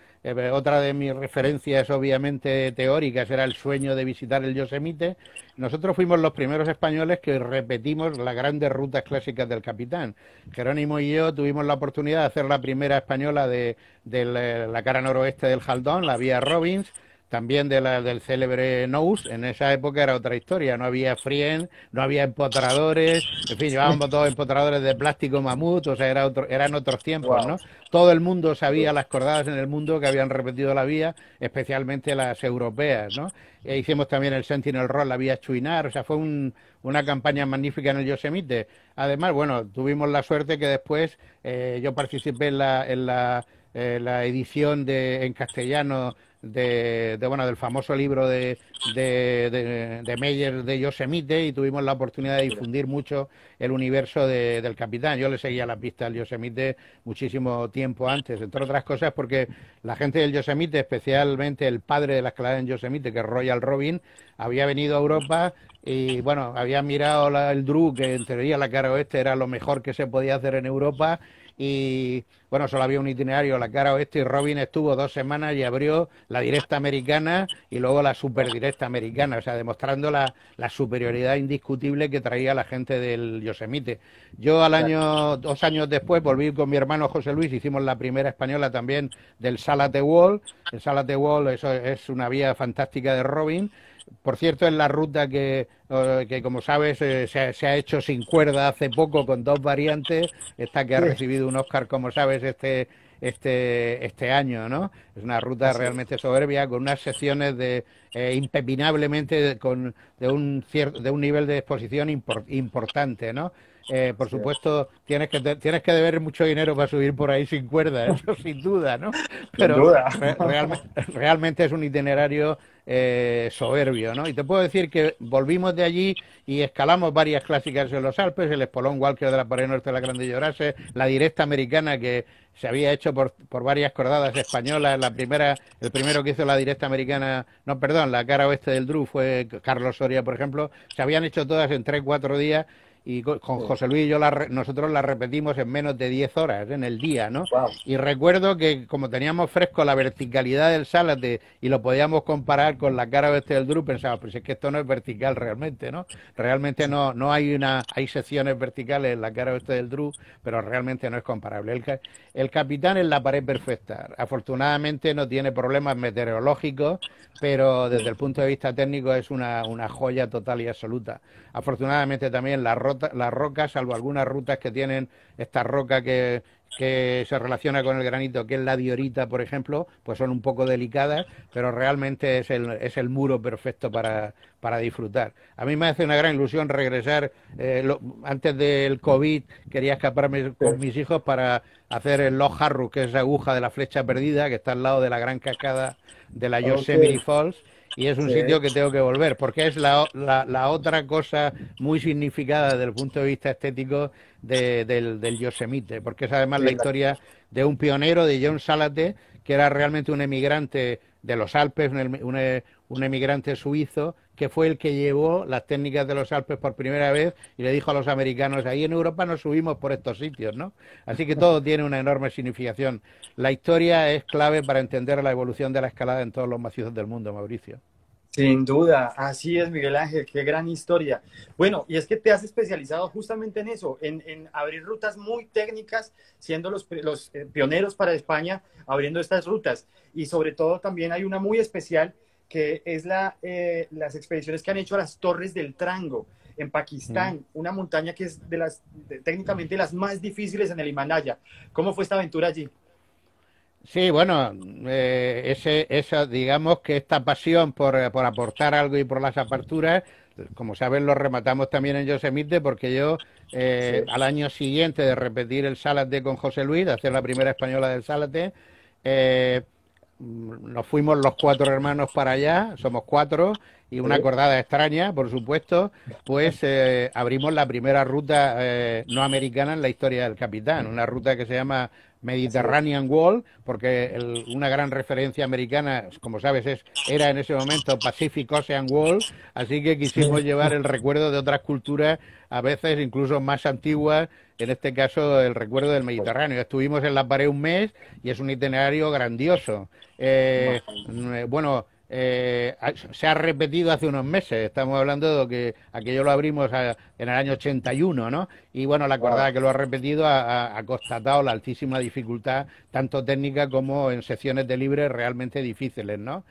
otra de mis referencias obviamente teóricas era el sueño de visitar el Yosemite. Nosotros fuimos los primeros españoles que repetimos las grandes rutas clásicas del capitán. Jerónimo y yo tuvimos la oportunidad de hacer la primera española de la cara noroeste del Jaldón, la vía Robbins, también del célebre Nose. En esa época era otra historia, no había frien, no había empotradores, en fin, llevábamos todos empotradores de plástico mamut, o sea, eran otros tiempos, ¿no? Todo el mundo sabía las cordadas en el mundo que habían repetido la vía, especialmente las europeas, ¿no? E hicimos también el Sentinel Rock, la vía Chuinar, o sea, fue una campaña magnífica en el Yosemite. Además, bueno, tuvimos la suerte que después yo participé en la edición en castellano del famoso libro de Meyer de Yosemite, y tuvimos la oportunidad de difundir mucho el universo del capitán. Yo le seguía la pista al Yosemite muchísimo tiempo antes, entre otras cosas porque la gente del Yosemite, especialmente el padre de la escalada en Yosemite, que es Royal Robbins, había venido a Europa y, bueno, había mirado el Drew, que en teoría la cara oeste era lo mejor que se podía hacer en Europa. Y bueno, solo había un itinerario, la cara oeste, y Robin estuvo 2 semanas y abrió la directa americana y luego la superdirecta americana, o sea, demostrando la superioridad indiscutible que traía la gente del Yosemite. Yo dos años después volví con mi hermano José Luis, hicimos la primera española también del Salate Wall. El Salate Wall, eso es una vía fantástica de Robin. Por cierto, es la ruta que como sabes, se ha hecho sin cuerda hace poco con 2 variantes, esta que ha recibido un Oscar, como sabes, este año, ¿no? Es una ruta realmente soberbia, con unas secciones impepinablemente de un nivel de exposición importante, ¿no? Por supuesto, tienes que deber mucho dinero para subir por ahí sin cuerda, eso sin duda, ¿no? Pero sin duda. Realmente es un itinerario soberbio, ¿no? Y te puedo decir que volvimos de allí y escalamos varias clásicas en los Alpes, el espolón Walker de la pared norte de la Grande Llorase, la directa americana que se había hecho por varias cordadas españolas. El primero que hizo la directa americana, la cara oeste del Drew fue Carlos Soria, por ejemplo. Se habían hecho todas en 3 o 4 días. Y con José Luis y yo nosotros la repetimos en menos de 10 horas en el día, ¿no? Wow. Y recuerdo que como teníamos fresco la verticalidad del Sálate y lo podíamos comparar con la cara oeste del Drew, pensábamos, pues es que esto no es vertical realmente, ¿no? Realmente no hay hay secciones verticales en la cara oeste del Drew, pero realmente no es comparable. El capitán es la pared perfecta. Afortunadamente no tiene problemas meteorológicos, pero desde el punto de vista técnico es una joya total y absoluta. Afortunadamente también las rocas, salvo algunas rutas que tienen esta roca que se relaciona con el granito, que es la diorita, por ejemplo, pues son un poco delicadas, pero realmente es el muro perfecto para disfrutar. A mí me hace una gran ilusión regresar. Antes del COVID quería escaparme con mis hijos para hacer el Lost Harrow, que es la aguja de la flecha perdida, que está al lado de la gran cascada de la Yosemite Falls. Y es un sitio que tengo que volver, porque es la otra cosa muy significada desde el punto de vista estético del Yosemite, porque es además la historia de un pionero, de John Sálate, que era realmente un emigrante de los Alpes, un emigrante suizo, que fue el que llevó las técnicas de los Alpes por primera vez y le dijo a los americanos, ahí en Europa nos subimos por estos sitios, ¿no? Así que todo tiene una enorme significación. La historia es clave para entender la evolución de la escalada en todos los macizos del mundo, Mauricio. Sin duda, así es, Miguel Ángel, qué gran historia. Bueno, y es que te has especializado justamente en eso, en abrir rutas muy técnicas, siendo los pioneros para España, abriendo estas rutas. Y sobre todo también hay una muy especial, que es las expediciones que han hecho a las Torres del Trango, en Pakistán, una montaña que es técnicamente las más difíciles en el Himalaya. ¿Cómo fue esta aventura allí? Sí, bueno, digamos que esta pasión por aportar algo y por las aperturas, como saben, lo rematamos también en Yosemite, porque yo al año siguiente de repetir el Zárate con José Luis, de hacer la primera española del Zárate, nos fuimos los cuatro hermanos para allá, somos cuatro, y una cordada extraña, por supuesto, pues abrimos la primera ruta no americana en la historia del Capitán, una ruta que se llama Mediterranean Wall, porque una gran referencia americana, como sabes, era en ese momento Pacific Ocean Wall, así que quisimos llevar el recuerdo de otras culturas, a veces incluso más antiguas, en este caso el recuerdo del Mediterráneo. Estuvimos en la pared un mes y es un itinerario grandioso. Se ha repetido hace unos meses, estamos hablando de que aquello lo abrimos en el año 81, ¿no? Y bueno, la cordada que lo ha repetido ha constatado la altísima dificultad, tanto técnica como en secciones de libre realmente difíciles, ¿no?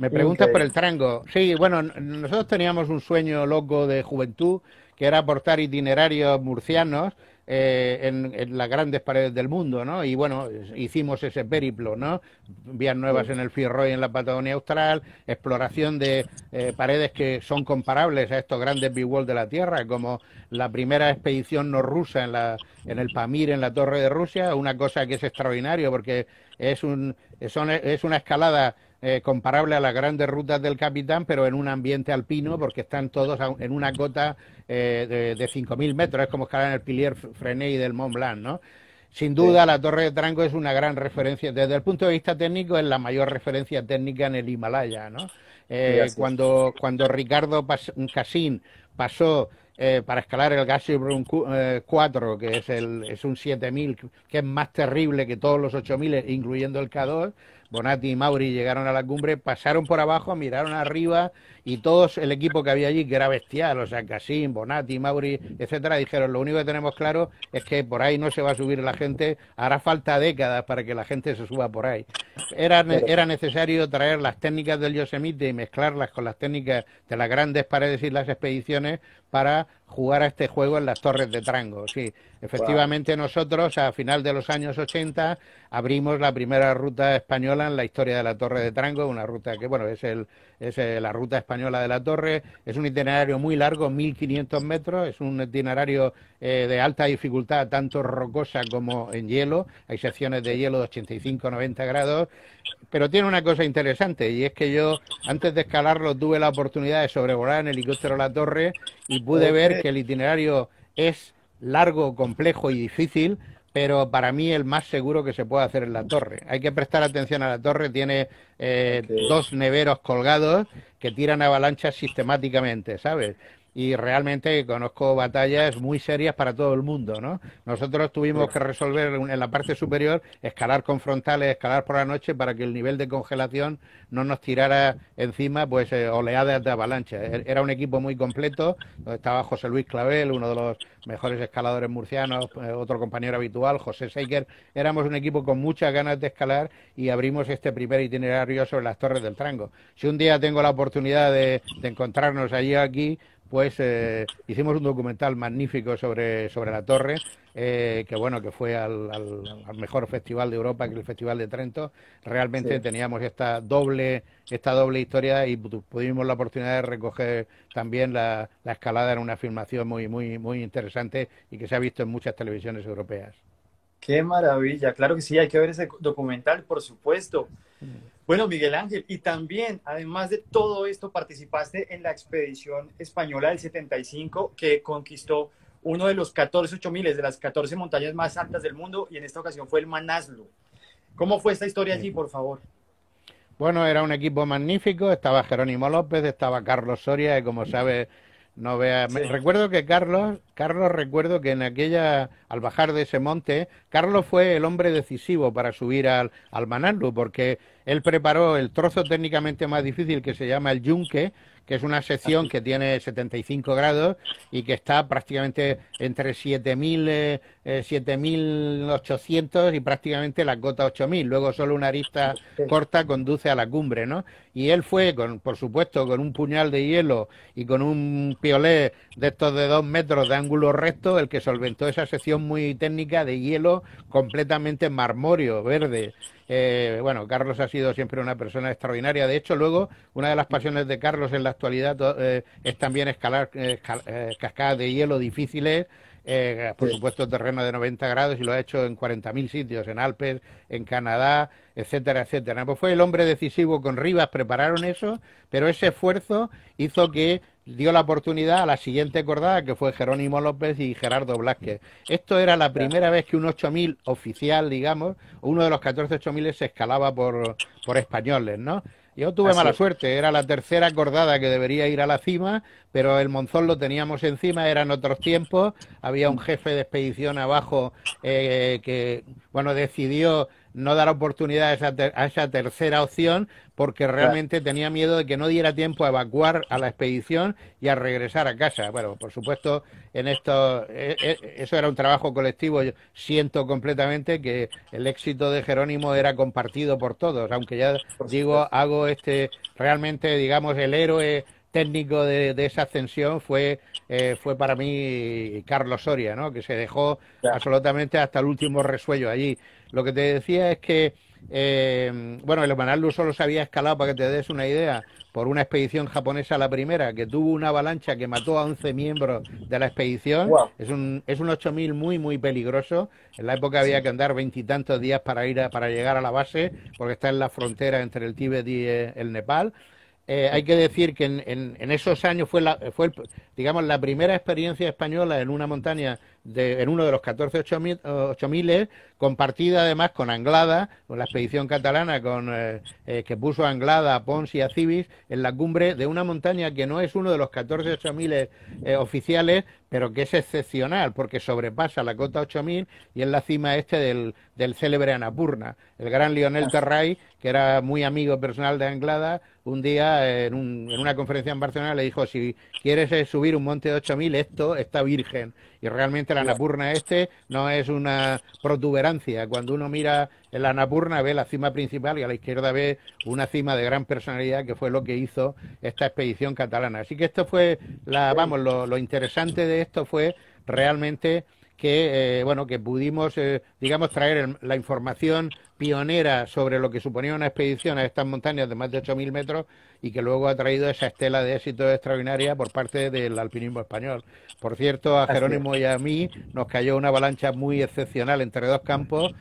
Me preguntas por el Trango. Sí, bueno, nosotros teníamos un sueño loco de juventud, que era aportar itinerarios murcianos en las grandes paredes del mundo, ¿no? Y bueno, hicimos ese periplo, ¿no? Vías nuevas en el Firroy, en la Patagonia Austral, exploración de paredes que son comparables a estos grandes big wall de la Tierra, como la primera expedición no rusa en el Pamir, en la Torre de Rusia, una cosa que es extraordinario porque es una escalada comparable a las grandes rutas del Capitán, pero en un ambiente alpino, porque están todos en una cota de 5.000 metros, es como escalar en el Pilier Frenay del Mont Blanc, ¿no? Sin duda, la Torre de Trango es una gran referencia, desde el punto de vista técnico, es la mayor referencia técnica en el Himalaya, ¿no? Cuando Ricardo Cassin pasó para escalar el Gashebrun 4, que es un 7.000, que es más terrible que todos los 8.000, incluyendo el K2, Bonatti y Mauri llegaron a la cumbre, pasaron por abajo, miraron arriba y todos el equipo que había allí, que era bestial, o sea, Cassin, Bonatti, Mauri, etcétera, dijeron, lo único que tenemos claro es que por ahí no se va a subir la gente, hará falta décadas para que la gente se suba por ahí. Era necesario traer las técnicas del Yosemite y mezclarlas con las técnicas de las grandes paredes y las expediciones para jugar a este juego en las Torres de Trango. Sí, efectivamente nosotros a final de los años 80 abrimos la primera ruta española en la historia de la Torre de Trango, una ruta que, bueno, la ruta española de la Torre, es un itinerario muy largo, 1.500 metros, es un itinerario de alta dificultad, tanto rocosa como en hielo, hay secciones de hielo de 85-90 grados, pero tiene una cosa interesante, y es que yo, antes de escalarlo, tuve la oportunidad de sobrevolar en helicóptero la Torre y pude ver que el itinerario es largo, complejo y difícil, pero para mí el más seguro que se puede hacer es la Torre. Hay que prestar atención a la Torre, tiene dos neveros colgados que tiran avalanchas sistemáticamente, ¿sabes? Y realmente conozco batallas muy serias para todo el mundo, ¿no? Nosotros tuvimos que resolver en la parte superior, escalar con frontales, escalar por la noche para que el nivel de congelación no nos tirara encima pues oleadas de avalancha. Era un equipo muy completo, donde estaba José Luis Clavel, uno de los mejores escaladores murcianos, otro compañero habitual, José Seiker. Éramos un equipo con muchas ganas de escalar y abrimos este primer itinerario sobre las Torres del Trango. Si un día tengo la oportunidad de encontrarnos allí o aquí, pues hicimos un documental magnífico sobre la Torre, que bueno, que fue al mejor festival de Europa, que el Festival de Trento. Realmente teníamos esta doble historia y tuvimos la oportunidad de recoger también la escalada en una filmación muy, muy, muy interesante y que se ha visto en muchas televisiones europeas. ¡Qué maravilla! Claro que sí, hay que ver ese documental, por supuesto. Bueno, Miguel Ángel, y también, además de todo esto, participaste en la expedición española del 75, que conquistó uno de los 14 8000, de las 14 montañas más altas del mundo, y en esta ocasión fue el Manaslu. ¿Cómo fue esta historia allí, por favor? Bueno, era un equipo magnífico, estaba Jerónimo López, estaba Carlos Soria, que como sabes, No vea, sí. Recuerdo que Carlos, recuerdo que en aquella, al bajar de ese monte, Carlos fue el hombre decisivo para subir al Mananlu, porque él preparó el trozo técnicamente más difícil que se llama el Yunque, que es una sección que tiene 75 grados y que está prácticamente entre 7.800 y prácticamente la cota 8.000. Luego solo una arista corta conduce a la cumbre, ¿no? Y él fue, por supuesto, con un puñal de hielo y con un piolé de estos de 2 metros de ángulo recto, el que solventó esa sección muy técnica de hielo completamente marmóreo, verde. Bueno, Carlos ha sido siempre una persona extraordinaria. De hecho, luego, una de las pasiones de Carlos en la actualidad es también escalar cascadas de hielo difíciles, por supuesto terreno de 90 grados, y lo ha hecho en 40.000 sitios, en Alpes, en Canadá, etcétera, etcétera. Pues fue el hombre decisivo. Con Rivas prepararon eso, pero ese esfuerzo hizo que dio la oportunidad a la siguiente cordada, que fue Jerónimo López y Gerardo Blázquez. Esto era la primera vez que un 8.000 oficial, digamos, uno de los 14 8.000 se escalaba por españoles, ¿no? Yo tuve mala suerte, era la tercera cordada que debería ir a la cima, pero el Monzón lo teníamos encima, eran otros tiempos, había un jefe de expedición abajo que, bueno, decidió no dar oportunidad a esa tercera opción, porque realmente tenía miedo de que no diera tiempo a evacuar a la expedición y a regresar a casa. Bueno, por supuesto, en esto eso era un trabajo colectivo. Yo siento completamente que el éxito de Jerónimo era compartido por todos, aunque ya digo, hago realmente, digamos, el héroe técnico de esa ascensión fue para mí Carlos Soria, ¿no? Que se dejó absolutamente hasta el último resuello allí. Lo que te decía es que, bueno, el Mananlu solo se había escalado, para que te des una idea, por una expedición japonesa, la primera, que tuvo una avalancha que mató a 11 miembros de la expedición. Wow. Es un 8.000 muy, muy peligroso. En la época había que andar 20 y tantos días para llegar a la base, porque está en la frontera entre el Tíbet y el Nepal. Hay que decir que en esos años fue, digamos, la primera experiencia española en una montaña, en uno de los 14 8.000, compartida además con Anglada, con la expedición catalana que puso a Anglada, a Pons y a Cibis en la cumbre de una montaña que no es uno de los 14 8.000 oficiales, pero que es excepcional, porque sobrepasa la cota 8.000 y es la cima del célebre Annapurna. El gran Lionel Terray, que era muy amigo personal de Anglada, un día en una conferencia en Barcelona le dijo: si quieres subir un monte de 8.000, esto está virgen. Y realmente la Annapurna no es una protuberancia. Cuando uno mira la Annapurna, ve la cima principal y a la izquierda ve una cima de gran personalidad, que fue lo que hizo esta expedición catalana. Así que esto fue, lo interesante de esto fue realmente que, bueno, que pudimos, digamos, traer la información pionera sobre lo que suponía una expedición a estas montañas de más de 8.000 metros y que luego ha traído esa estela de éxito extraordinaria por parte del alpinismo español. Por cierto, a Jerónimo y a mí nos cayó una avalancha muy excepcional entre dos campos,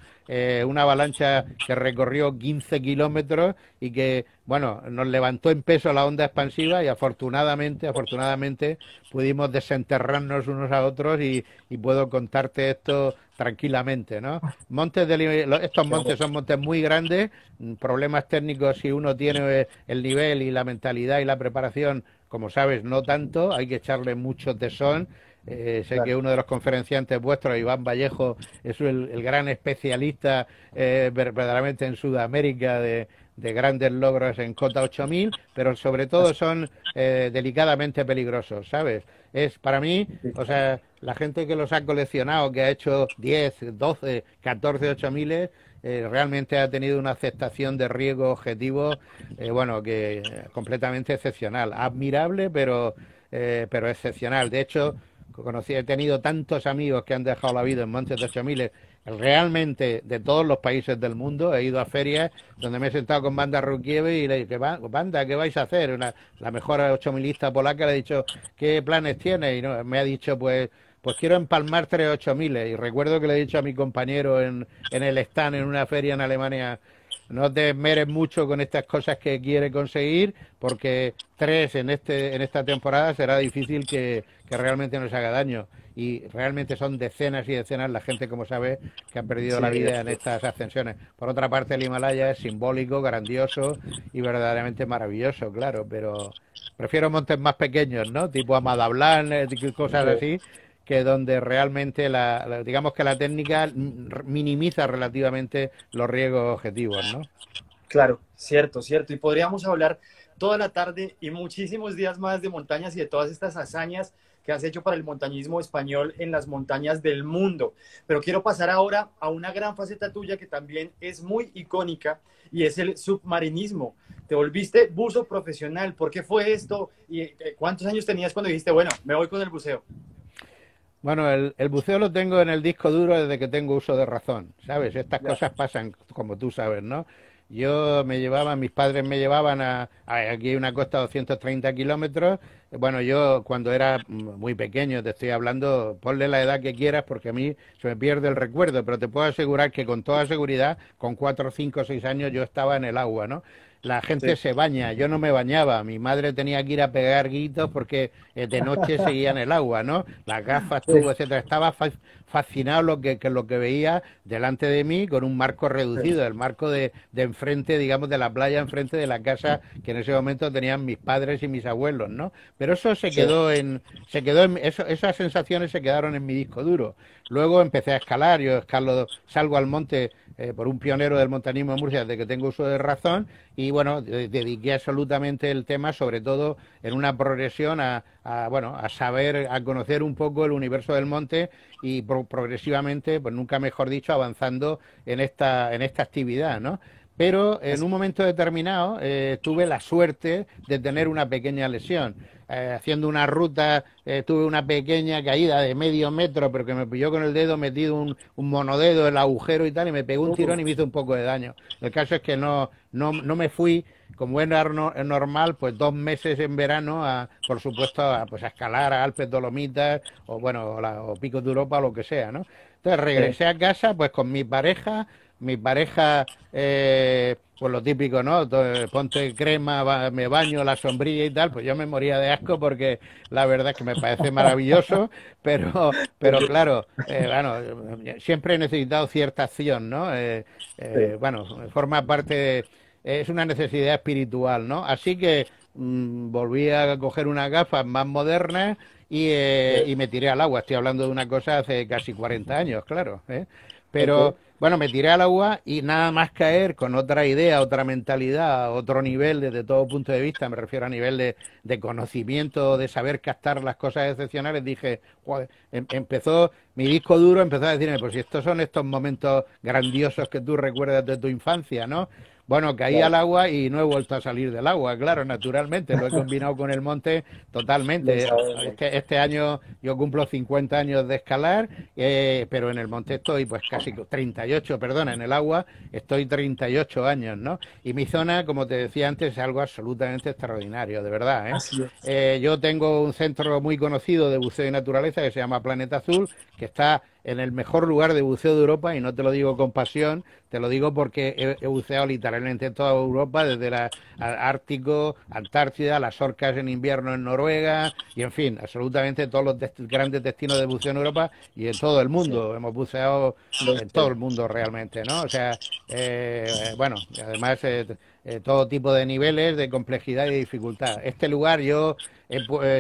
una avalancha que recorrió 15 kilómetros y que, bueno, nos levantó en peso la onda expansiva y afortunadamente pudimos desenterrarnos unos a otros y puedo contarte esto tranquilamente, ¿no? Estos montes son montes muy grandes, problemas técnicos si uno tiene el nivel y la mentalidad y la preparación, como sabes, no tanto, hay que echarle mucho tesón. Sé que uno de los conferenciantes vuestros, Iván Vallejo, es el gran especialista verdaderamente en Sudamérica de grandes logros en cota 8000, pero sobre todo son delicadamente peligrosos, ¿sabes? Es para mí, o sea, la gente que los ha coleccionado, que ha hecho 10, 12, 14 8000, realmente ha tenido una aceptación de riesgo objetivo, bueno, que completamente excepcional, admirable, pero excepcional. De hecho, he tenido tantos amigos que han dejado la vida en montes de 8000, realmente de todos los países del mundo. He ido a ferias donde me he sentado con Banda Rukiewicz y le he dicho: Banda, ¿qué vais a hacer? La mejor 8000ista polaca, le he dicho: ¿qué planes tiene? Y me ha dicho: pues quiero empalmar 3 8000. Y recuerdo que le he dicho a mi compañero en el stand en una feria en Alemania: No te esmeres mucho con estas cosas que quieres conseguir, porque tres en esta temporada será difícil que realmente nos haga daño. Y realmente son decenas y decenas la gente, como sabes, que han perdido la vida en estas ascensiones. Por otra parte, el Himalaya es simbólico, grandioso y verdaderamente maravilloso, claro, pero prefiero montes más pequeños, ¿no? Tipo Amadablán, cosas así, que donde realmente digamos que la técnica minimiza relativamente los riesgos objetivos, ¿no? Claro, cierto, cierto. Y podríamos hablar toda la tarde y muchísimos días más de montañas y de todas estas hazañas que has hecho para el montañismo español en las montañas del mundo. Pero quiero pasar ahora a una gran faceta tuya que también es muy icónica y es el submarinismo. Te volviste buzo profesional. ¿Por qué fue esto? ¿Y cuántos años tenías cuando dijiste, bueno, me voy con el buceo? Bueno, el buceo lo tengo en el disco duro desde que tengo uso de razón, ¿sabes? Estas cosas pasan, como tú sabes, ¿no? Mis padres me llevaban aquí hay una costa de 230 kilómetros. Bueno, yo cuando era muy pequeño, te estoy hablando, ponle la edad que quieras porque a mí se me pierde el recuerdo, pero te puedo asegurar que con toda seguridad, con 4, 5, 6 años yo estaba en el agua, ¿no? La gente se baña, yo no me bañaba, mi madre tenía que ir a pegar gritos porque de noche seguía en el agua, ¿no? Las gafas, tubo, etcétera. Estaba fascinado lo que veía delante de mí con un marco reducido, el marco de enfrente, digamos, de la playa, enfrente de la casa que en ese momento tenían mis padres y mis abuelos, ¿no? Pero eso esas sensaciones se quedaron en mi disco duro. Luego empecé a escalar, salgo al monte por un pionero del montañismo en Murcia desde que tengo uso de razón y bueno, dediqué absolutamente el tema, sobre todo en una progresión a conocer un poco el universo del monte y progresivamente, pues nunca mejor dicho, avanzando en esta actividad, ¿no? Pero en un momento determinado tuve la suerte de tener una pequeña lesión. Haciendo una ruta tuve una pequeña caída de medio metro, pero que me pilló con el dedo metido un monodedo en el agujero y tal, y me pegó un tirón y me hizo un poco de daño. El caso es que no me fui, como era normal, pues 2 meses en verano, por supuesto, a escalar a Alpes Dolomitas o Picos de Europa o lo que sea, ¿no? Entonces regresé a casa pues con mi pareja. Pues lo típico, ¿no? Ponte crema, me baño, la sombrilla y tal, pues yo me moría de asco porque la verdad es que me parece maravilloso, pero claro, siempre he necesitado cierta acción, ¿no? Forma parte es una necesidad espiritual, ¿no? Así que volví a coger unas gafas más modernas y me tiré al agua. Estoy hablando de una cosa hace casi 40 años, claro, pero bueno, me tiré al agua y nada más caer con otra idea, otra mentalidad, otro nivel desde todo punto de vista, me refiero a nivel de conocimiento, de saber captar las cosas excepcionales, dije, joder, mi disco duro empezó a decirme, pues si estos son estos momentos grandiosos que tú recuerdas de tu infancia, ¿no? Bueno, caí al agua y no he vuelto a salir del agua, claro, naturalmente, lo he combinado con el monte totalmente. Este año yo cumplo 50 años de escalar, pero en el monte estoy pues casi 38, perdona, en el agua estoy 38 años, ¿no? Y mi zona, como te decía antes, es algo absolutamente extraordinario, de verdad, ¿eh? Yo tengo un centro muy conocido de buceo y naturaleza que se llama Planeta Azul, que está en el mejor lugar de buceo de Europa, y no te lo digo con pasión, te lo digo porque he buceado literalmente en toda Europa, desde el Ártico, Antártida, las orcas en invierno en Noruega, y en fin, absolutamente todos los grandes destinos de buceo en Europa y en todo el mundo. Hemos buceado en todo el mundo realmente, ¿no? O sea, además todo tipo de niveles de complejidad y dificultad. Este lugar yo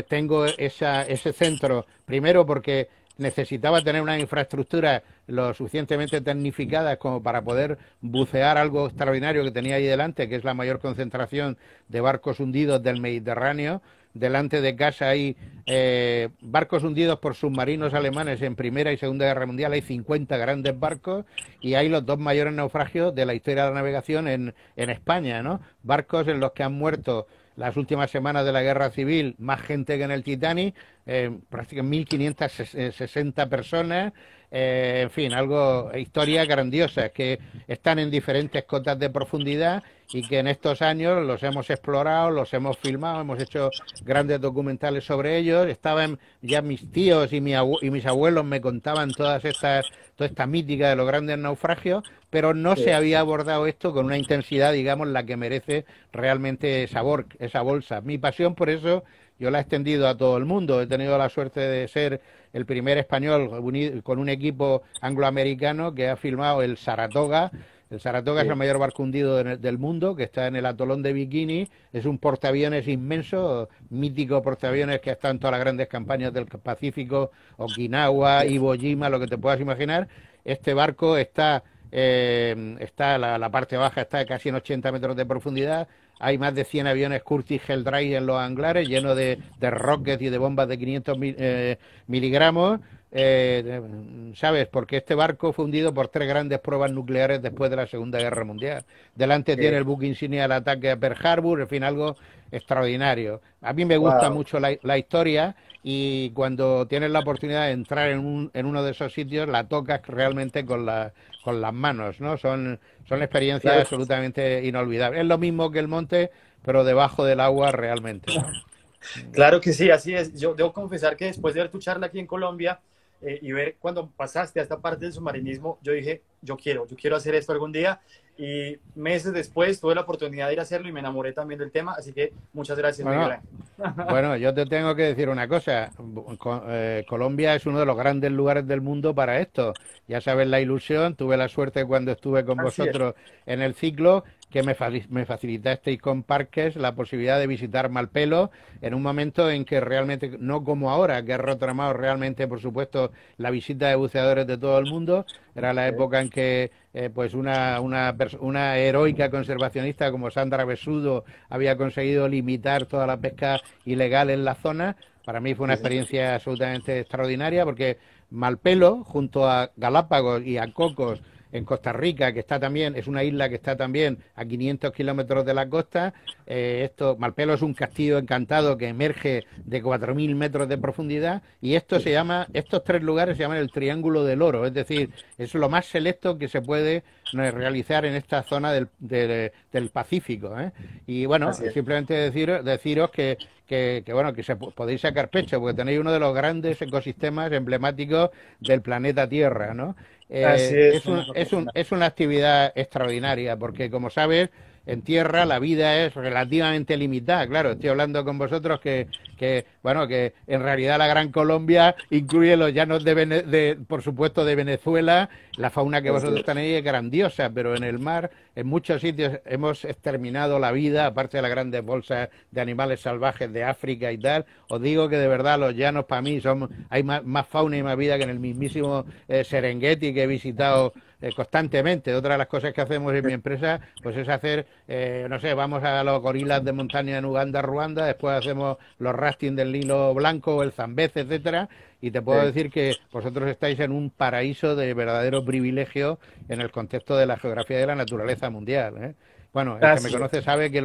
tengo ese centro, primero porque necesitaba tener una infraestructura lo suficientemente tecnificada como para poder bucear algo extraordinario que tenía ahí delante, que es la mayor concentración de barcos hundidos del Mediterráneo. Delante de casa hay barcos hundidos por submarinos alemanes en Primera y Segunda Guerra Mundial, hay 50 grandes barcos y hay los 2 mayores naufragios de la historia de la navegación en España, ¿no? Barcos en los que han muerto las últimas semanas de la Guerra Civil, más gente que en el Titanic, prácticamente 1.560 personas, en fin, algo, historias grandiosas que están en diferentes cotas de profundidad y que en estos años los hemos explorado, los hemos filmado, hemos hecho grandes documentales sobre ellos. Estaban ya mis tíos y mis abuelos me contaban toda esta mítica de los grandes naufragios, pero no se había abordado esto con una intensidad, digamos, la que merece realmente esa bolsa. Mi pasión por eso yo la he extendido a todo el mundo. He tenido la suerte de ser el primer español con un equipo angloamericano que ha filmado el Saratoga. El Saratoga es el mayor barco hundido del mundo, que está en el atolón de Bikini. Es un portaaviones inmenso, mítico portaaviones que está en todas las grandes campañas del Pacífico, Okinawa, Iwo Jima, lo que te puedas imaginar. Este barco la parte baja está casi en 80 metros de profundidad. Hay más de 100 aviones Curtiss Helldrive en los anglares, llenos de rockets y de bombas de 500 miligramos. ¿Sabes? Porque este barco fue hundido por 3 grandes pruebas nucleares después de la Segunda Guerra Mundial. Delante tiene el buque insignia del ataque a Pearl Harbor, en fin, algo extraordinario. A mí me gusta mucho la historia, y cuando tienes la oportunidad de entrar en uno de esos sitios, la tocas realmente con las manos, ¿no? Son experiencias absolutamente inolvidables. Es lo mismo que el monte, pero debajo del agua realmente, ¿no? Claro que sí, así es. Yo debo confesar que después de ver tu charla aquí en Colombia, y ver cuando pasaste a esta parte del submarinismo, yo dije, yo quiero hacer esto algún día, y meses después tuve la oportunidad de ir a hacerlo y me enamoré también del tema, así que muchas gracias, Miguel Ángel. Bueno, yo te tengo que decir una cosa, Colombia es uno de los grandes lugares del mundo para esto, ya sabes la ilusión, tuve la suerte cuando estuve con vosotros en el ciclo, que me facilitasteis con Parques la posibilidad de visitar Malpelo en un momento en que realmente, no como ahora, que he retramado realmente, por supuesto, la visita de buceadores de todo el mundo. Era la época en que pues una heroica conservacionista como Sandra Besudo había conseguido limitar toda la pesca ilegal en la zona. Para mí fue una experiencia absolutamente extraordinaria, porque Malpelo, junto a Galápagos y a Cocos, en Costa Rica, que está también, es una isla que está también a 500 kilómetros de la costa. Malpelo es un castillo encantado que emerge de 4.000 metros de profundidad, y estos 3 lugares se llaman el Triángulo del Oro, es decir, es lo más selecto que se puede realizar en esta zona del Pacífico, ¿eh? Y bueno, simplemente deciros que bueno, que podéis sacar pecho, porque tenéis uno de los grandes ecosistemas emblemáticos del planeta Tierra, ¿no? Es una actividad extraordinaria, porque como sabes, en tierra la vida es relativamente limitada. Claro, estoy hablando con vosotros que en realidad la Gran Colombia incluye los llanos por supuesto, de Venezuela. La fauna que vosotros tenéis es grandiosa, pero en el mar, en muchos sitios hemos exterminado la vida, aparte de las grandes bolsas de animales salvajes de África y tal. Os digo que de verdad los llanos para mí hay más fauna y más vida que en el mismísimo Serengeti, que he visitado constantemente. Otra de las cosas que hacemos en mi empresa pues es hacer, no sé, vamos a los gorilas de montaña en Uganda, Ruanda, después hacemos los rafting del Nilo Blanco, el Zambeze, etcétera, y te puedo decir que vosotros estáis en un paraíso de verdadero privilegio en el contexto de la geografía y de la naturaleza mundial, ¿eh? Bueno, el que me conoce sabe que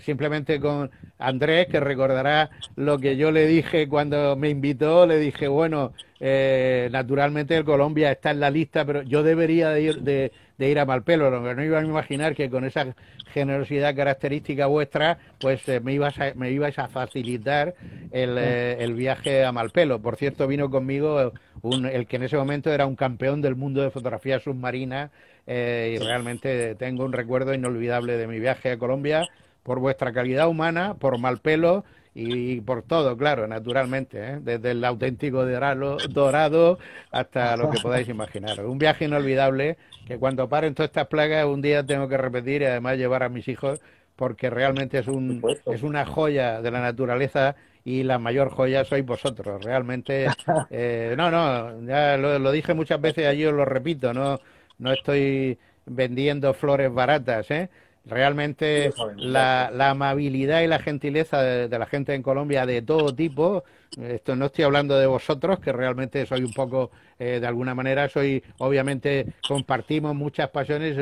simplemente con Andrés, que recordará lo que yo le dije cuando me invitó, le dije, bueno, naturalmente el Colombia está en la lista, pero yo debería de ir a Malpelo, lo que no iba a imaginar que con esa generosidad característica vuestra, pues me ibas a facilitar el viaje a Malpelo. Por cierto, vino conmigo el que en ese momento era un campeón del mundo de fotografía submarina, y realmente tengo un recuerdo inolvidable de mi viaje a Colombia, por vuestra calidad humana, por Malpelo y por todo, claro, naturalmente, ¿eh? Desde el auténtico dorado hasta lo que podáis imaginar. Un viaje inolvidable que cuando paren todas estas plagas un día tengo que repetir, y además llevar a mis hijos, porque realmente es una joya de la naturaleza, y la mayor joya sois vosotros, realmente. Ya lo dije muchas veces allí, os lo repito, no estoy vendiendo flores baratas, ¿eh? Realmente la amabilidad y la gentileza de la gente en Colombia de todo tipo Esto no estoy hablando de vosotros, que realmente soy un poco, de alguna manera, soy, obviamente, compartimos muchas pasiones,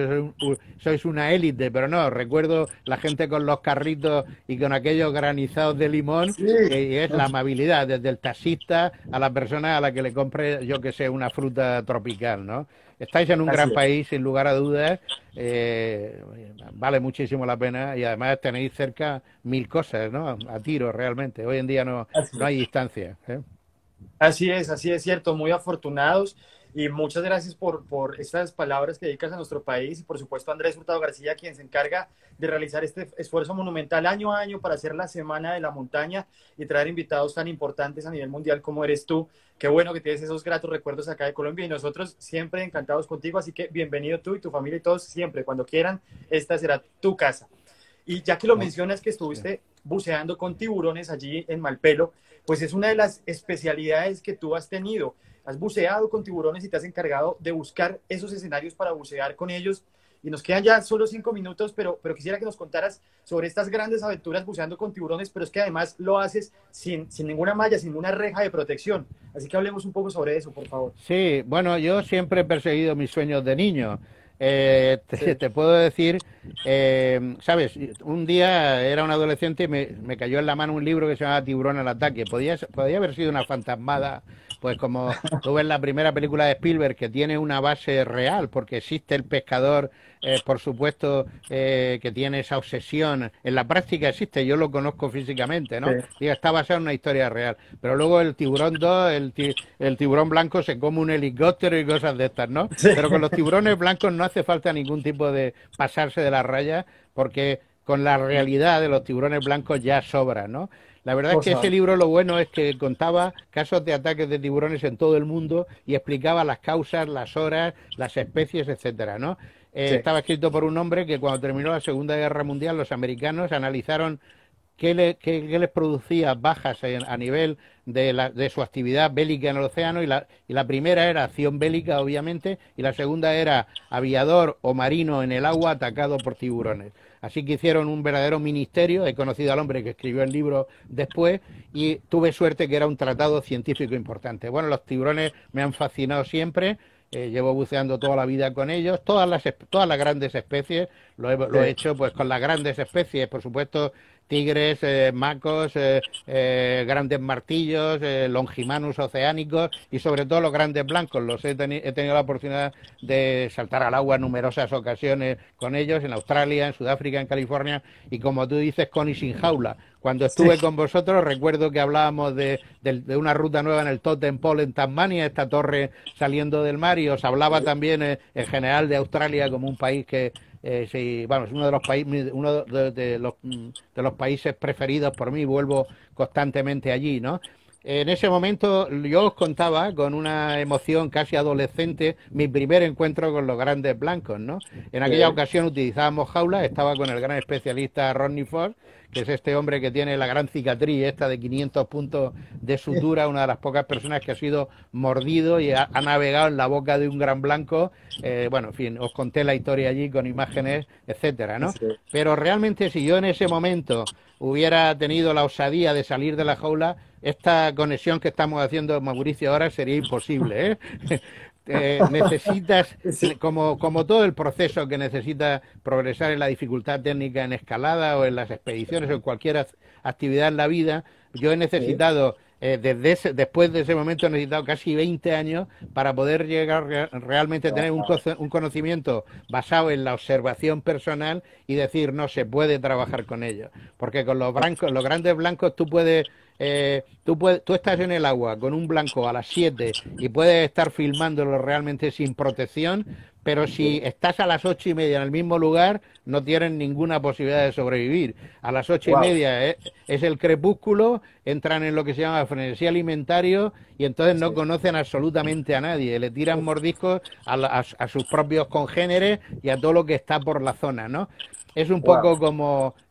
sois una élite, pero no, recuerdo la gente con los carritos y con aquellos granizados de limón, sí, que es la amabilidad, desde el taxista a la persona a la que le compre, yo que sé, una fruta tropical, ¿no? Estáis en un gran país, sin lugar a dudas, vale muchísimo la pena y además tenéis cerca 1000 cosas, ¿no? A tiro realmente, hoy en día no hay distancia, ¿eh? Así es cierto, muy afortunados y muchas gracias por estas palabras que dedicas a nuestro país y por supuesto a Andrés Hurtado García, quien se encarga de realizar este esfuerzo monumental año a año para hacer la Semana de la Montaña y traer invitados tan importantes a nivel mundial como eres tú. Qué bueno que tienes esos gratos recuerdos acá de Colombia y nosotros siempre encantados contigo, así que bienvenido tú y tu familia y todos siempre, cuando quieran, esta será tu casa. Y ya que lo mencionas que estuviste buceando con tiburones allí en Malpelo, pues es una de las especialidades que tú has tenido, has buceado con tiburones y te has encargado de buscar esos escenarios para bucear con ellos. Y nos quedan ya solo 5 minutos, pero quisiera que nos contaras sobre estas grandes aventuras buceando con tiburones, pero es que además lo haces sin ninguna malla, sin ninguna reja de protección. Así que hablemos un poco sobre eso, por favor. Sí, bueno, yo siempre he perseguido mis sueños de niño. Te puedo decir, sabes, un día era un adolescente y me cayó en la mano un libro que se llamaba Tiburón al ataque. Podía haber sido una fantasmada, pues como tú ves la primera película de Spielberg, que tiene una base real, porque existe el pescador, por supuesto, que tiene esa obsesión. En la práctica existe, yo lo conozco físicamente, ¿no? Sí. Y está basado en una historia real. Pero luego el tiburón 2, el tiburón blanco se come un helicóptero y cosas de estas, ¿no? Sí. Pero con los tiburones blancos no hace falta ningún tipo de pasarse de la raya, porque con la realidad de los tiburones blancos ya sobra, ¿no? La verdad es que este libro, lo bueno es que contaba casos de ataques de tiburones en todo el mundo y explicaba las causas, las horas, las especies, etcétera, ¿no? Estaba escrito por un hombre que cuando terminó la Segunda Guerra Mundial los americanos analizaron qué les producía bajas a nivel de su actividad bélica en el océano, y la primera era acción bélica, obviamente, y la segunda era aviador o marino en el agua atacado por tiburones. Así que hicieron un verdadero ministerio. He conocido al hombre que escribió el libro después y tuve suerte que era un tratado científico importante. Bueno, los tiburones me han fascinado siempre. Llevo buceando toda la vida con ellos, todas las grandes especies, lo he hecho pues con las grandes especies, por supuesto, tigres, macos, grandes martillos, longimanus oceánicos y sobre todo los grandes blancos. He tenido la oportunidad de saltar al agua en numerosas ocasiones con ellos, en Australia, en Sudáfrica, en California y como tú dices, con y sin jaula. Cuando estuve con vosotros, recuerdo que hablábamos de una ruta nueva en el Totem Pole en Tasmania, esta torre saliendo del mar, y os hablaba también en general de Australia como un país que es uno de los países preferidos por mí, vuelvo constantemente allí, ¿no? En ese momento yo os contaba con una emoción casi adolescente mi primer encuentro con los grandes blancos, ¿no? En aquella ocasión utilizábamos jaulas, estaba con el gran especialista Rodney Ford, que es este hombre que tiene la gran cicatriz esta de 500 puntos de sutura, una de las pocas personas que ha sido mordido y ha navegado en la boca de un gran blanco. Bueno, en fin, os conté la historia allí con imágenes, etcétera, ¿no? Pero realmente si yo en ese momento hubiera tenido la osadía de salir de la jaula, esta conexión que estamos haciendo, Mauricio, ahora sería imposible, ¿eh? Necesitas, como todo el proceso que necesita progresar en la dificultad técnica en escalada o en las expediciones o en cualquier actividad en la vida, yo he necesitado, después de ese momento he necesitado casi 20 años para poder llegar realmente a tener un conocimiento basado en la observación personal y decir, no se puede trabajar con ellos, porque con los grandes blancos tú puedes... tú estás en el agua con un blanco a las 7 y puedes estar filmándolo realmente sin protección, pero si estás a las 8:30 en el mismo lugar no tienes ninguna posibilidad de sobrevivir. A las 8:30 es el crepúsculo, entran en lo que se llama frenesí alimentario y entonces no conocen absolutamente a nadie, le tiran mordiscos a sus propios congéneres y a todo lo que está por la zona, ¿no? Es un poco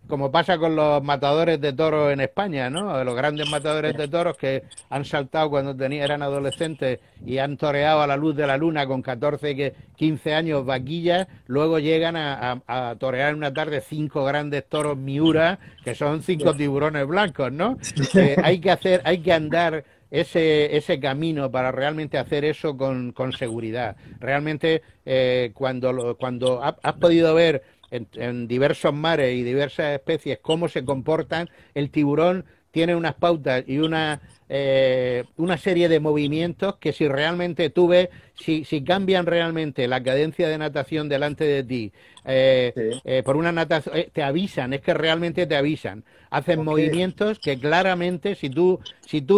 como pasa con los matadores de toros en España, ¿no? Los grandes matadores de toros que han saltado cuando eran adolescentes y han toreado a la luz de la luna con 14, 15 años vaquillas, luego llegan a torear en una tarde 5 grandes toros Miura, que son 5 tiburones blancos, ¿no? Hay que andar ese camino para realmente hacer eso con seguridad. Realmente, cuando has podido ver en diversos mares y diversas especies cómo se comportan, el tiburón tiene unas pautas y una serie de movimientos que si realmente tú ves, si cambian realmente la cadencia de natación delante de ti, por una natación, te avisan, es que realmente te avisan. Hacen movimientos que claramente, si tú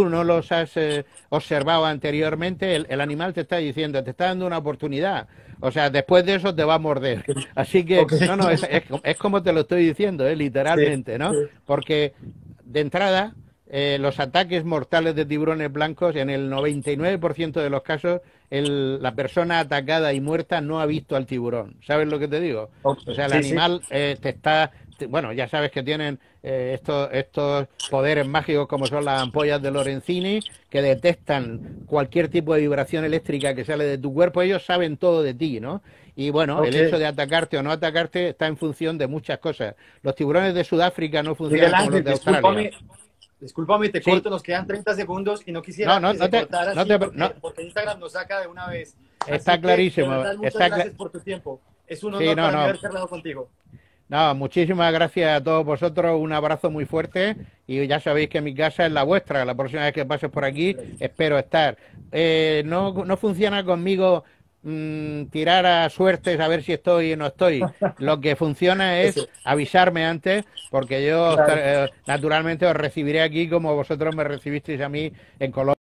no los has observado anteriormente, el animal te está diciendo, te está dando una oportunidad. O sea, después de eso te va a morder. Así que, no, es como te lo estoy diciendo, literalmente, ¿no? Porque de entrada, los ataques mortales de tiburones blancos, en el 99% de los casos, la persona atacada y muerta no ha visto al tiburón. ¿Sabes lo que te digo? O sea, el animal te está... Bueno, ya sabes que tienen estos poderes mágicos como son las ampollas de Lorenzini, que detectan cualquier tipo de vibración eléctrica que sale de tu cuerpo. Ellos saben todo de ti, ¿no? Y bueno, el hecho de atacarte o no atacarte está en función de muchas cosas. Los tiburones de Sudáfrica no funcionan como los de Australia. Discúlpame, te corto, nos quedan 30 segundos y no quisiera que se cortara así porque Instagram nos saca de una vez. Está clarísimo. Muchas gracias por tu tiempo. Es un honor haber charlado contigo. No, muchísimas gracias a todos vosotros, un abrazo muy fuerte y ya sabéis que mi casa es la vuestra. La próxima vez que pases por aquí espero estar. No funciona conmigo tirar a suertes a ver si estoy o no estoy. Lo que funciona es avisarme antes, porque yo naturalmente os recibiré aquí como vosotros me recibisteis a mí en Colombia.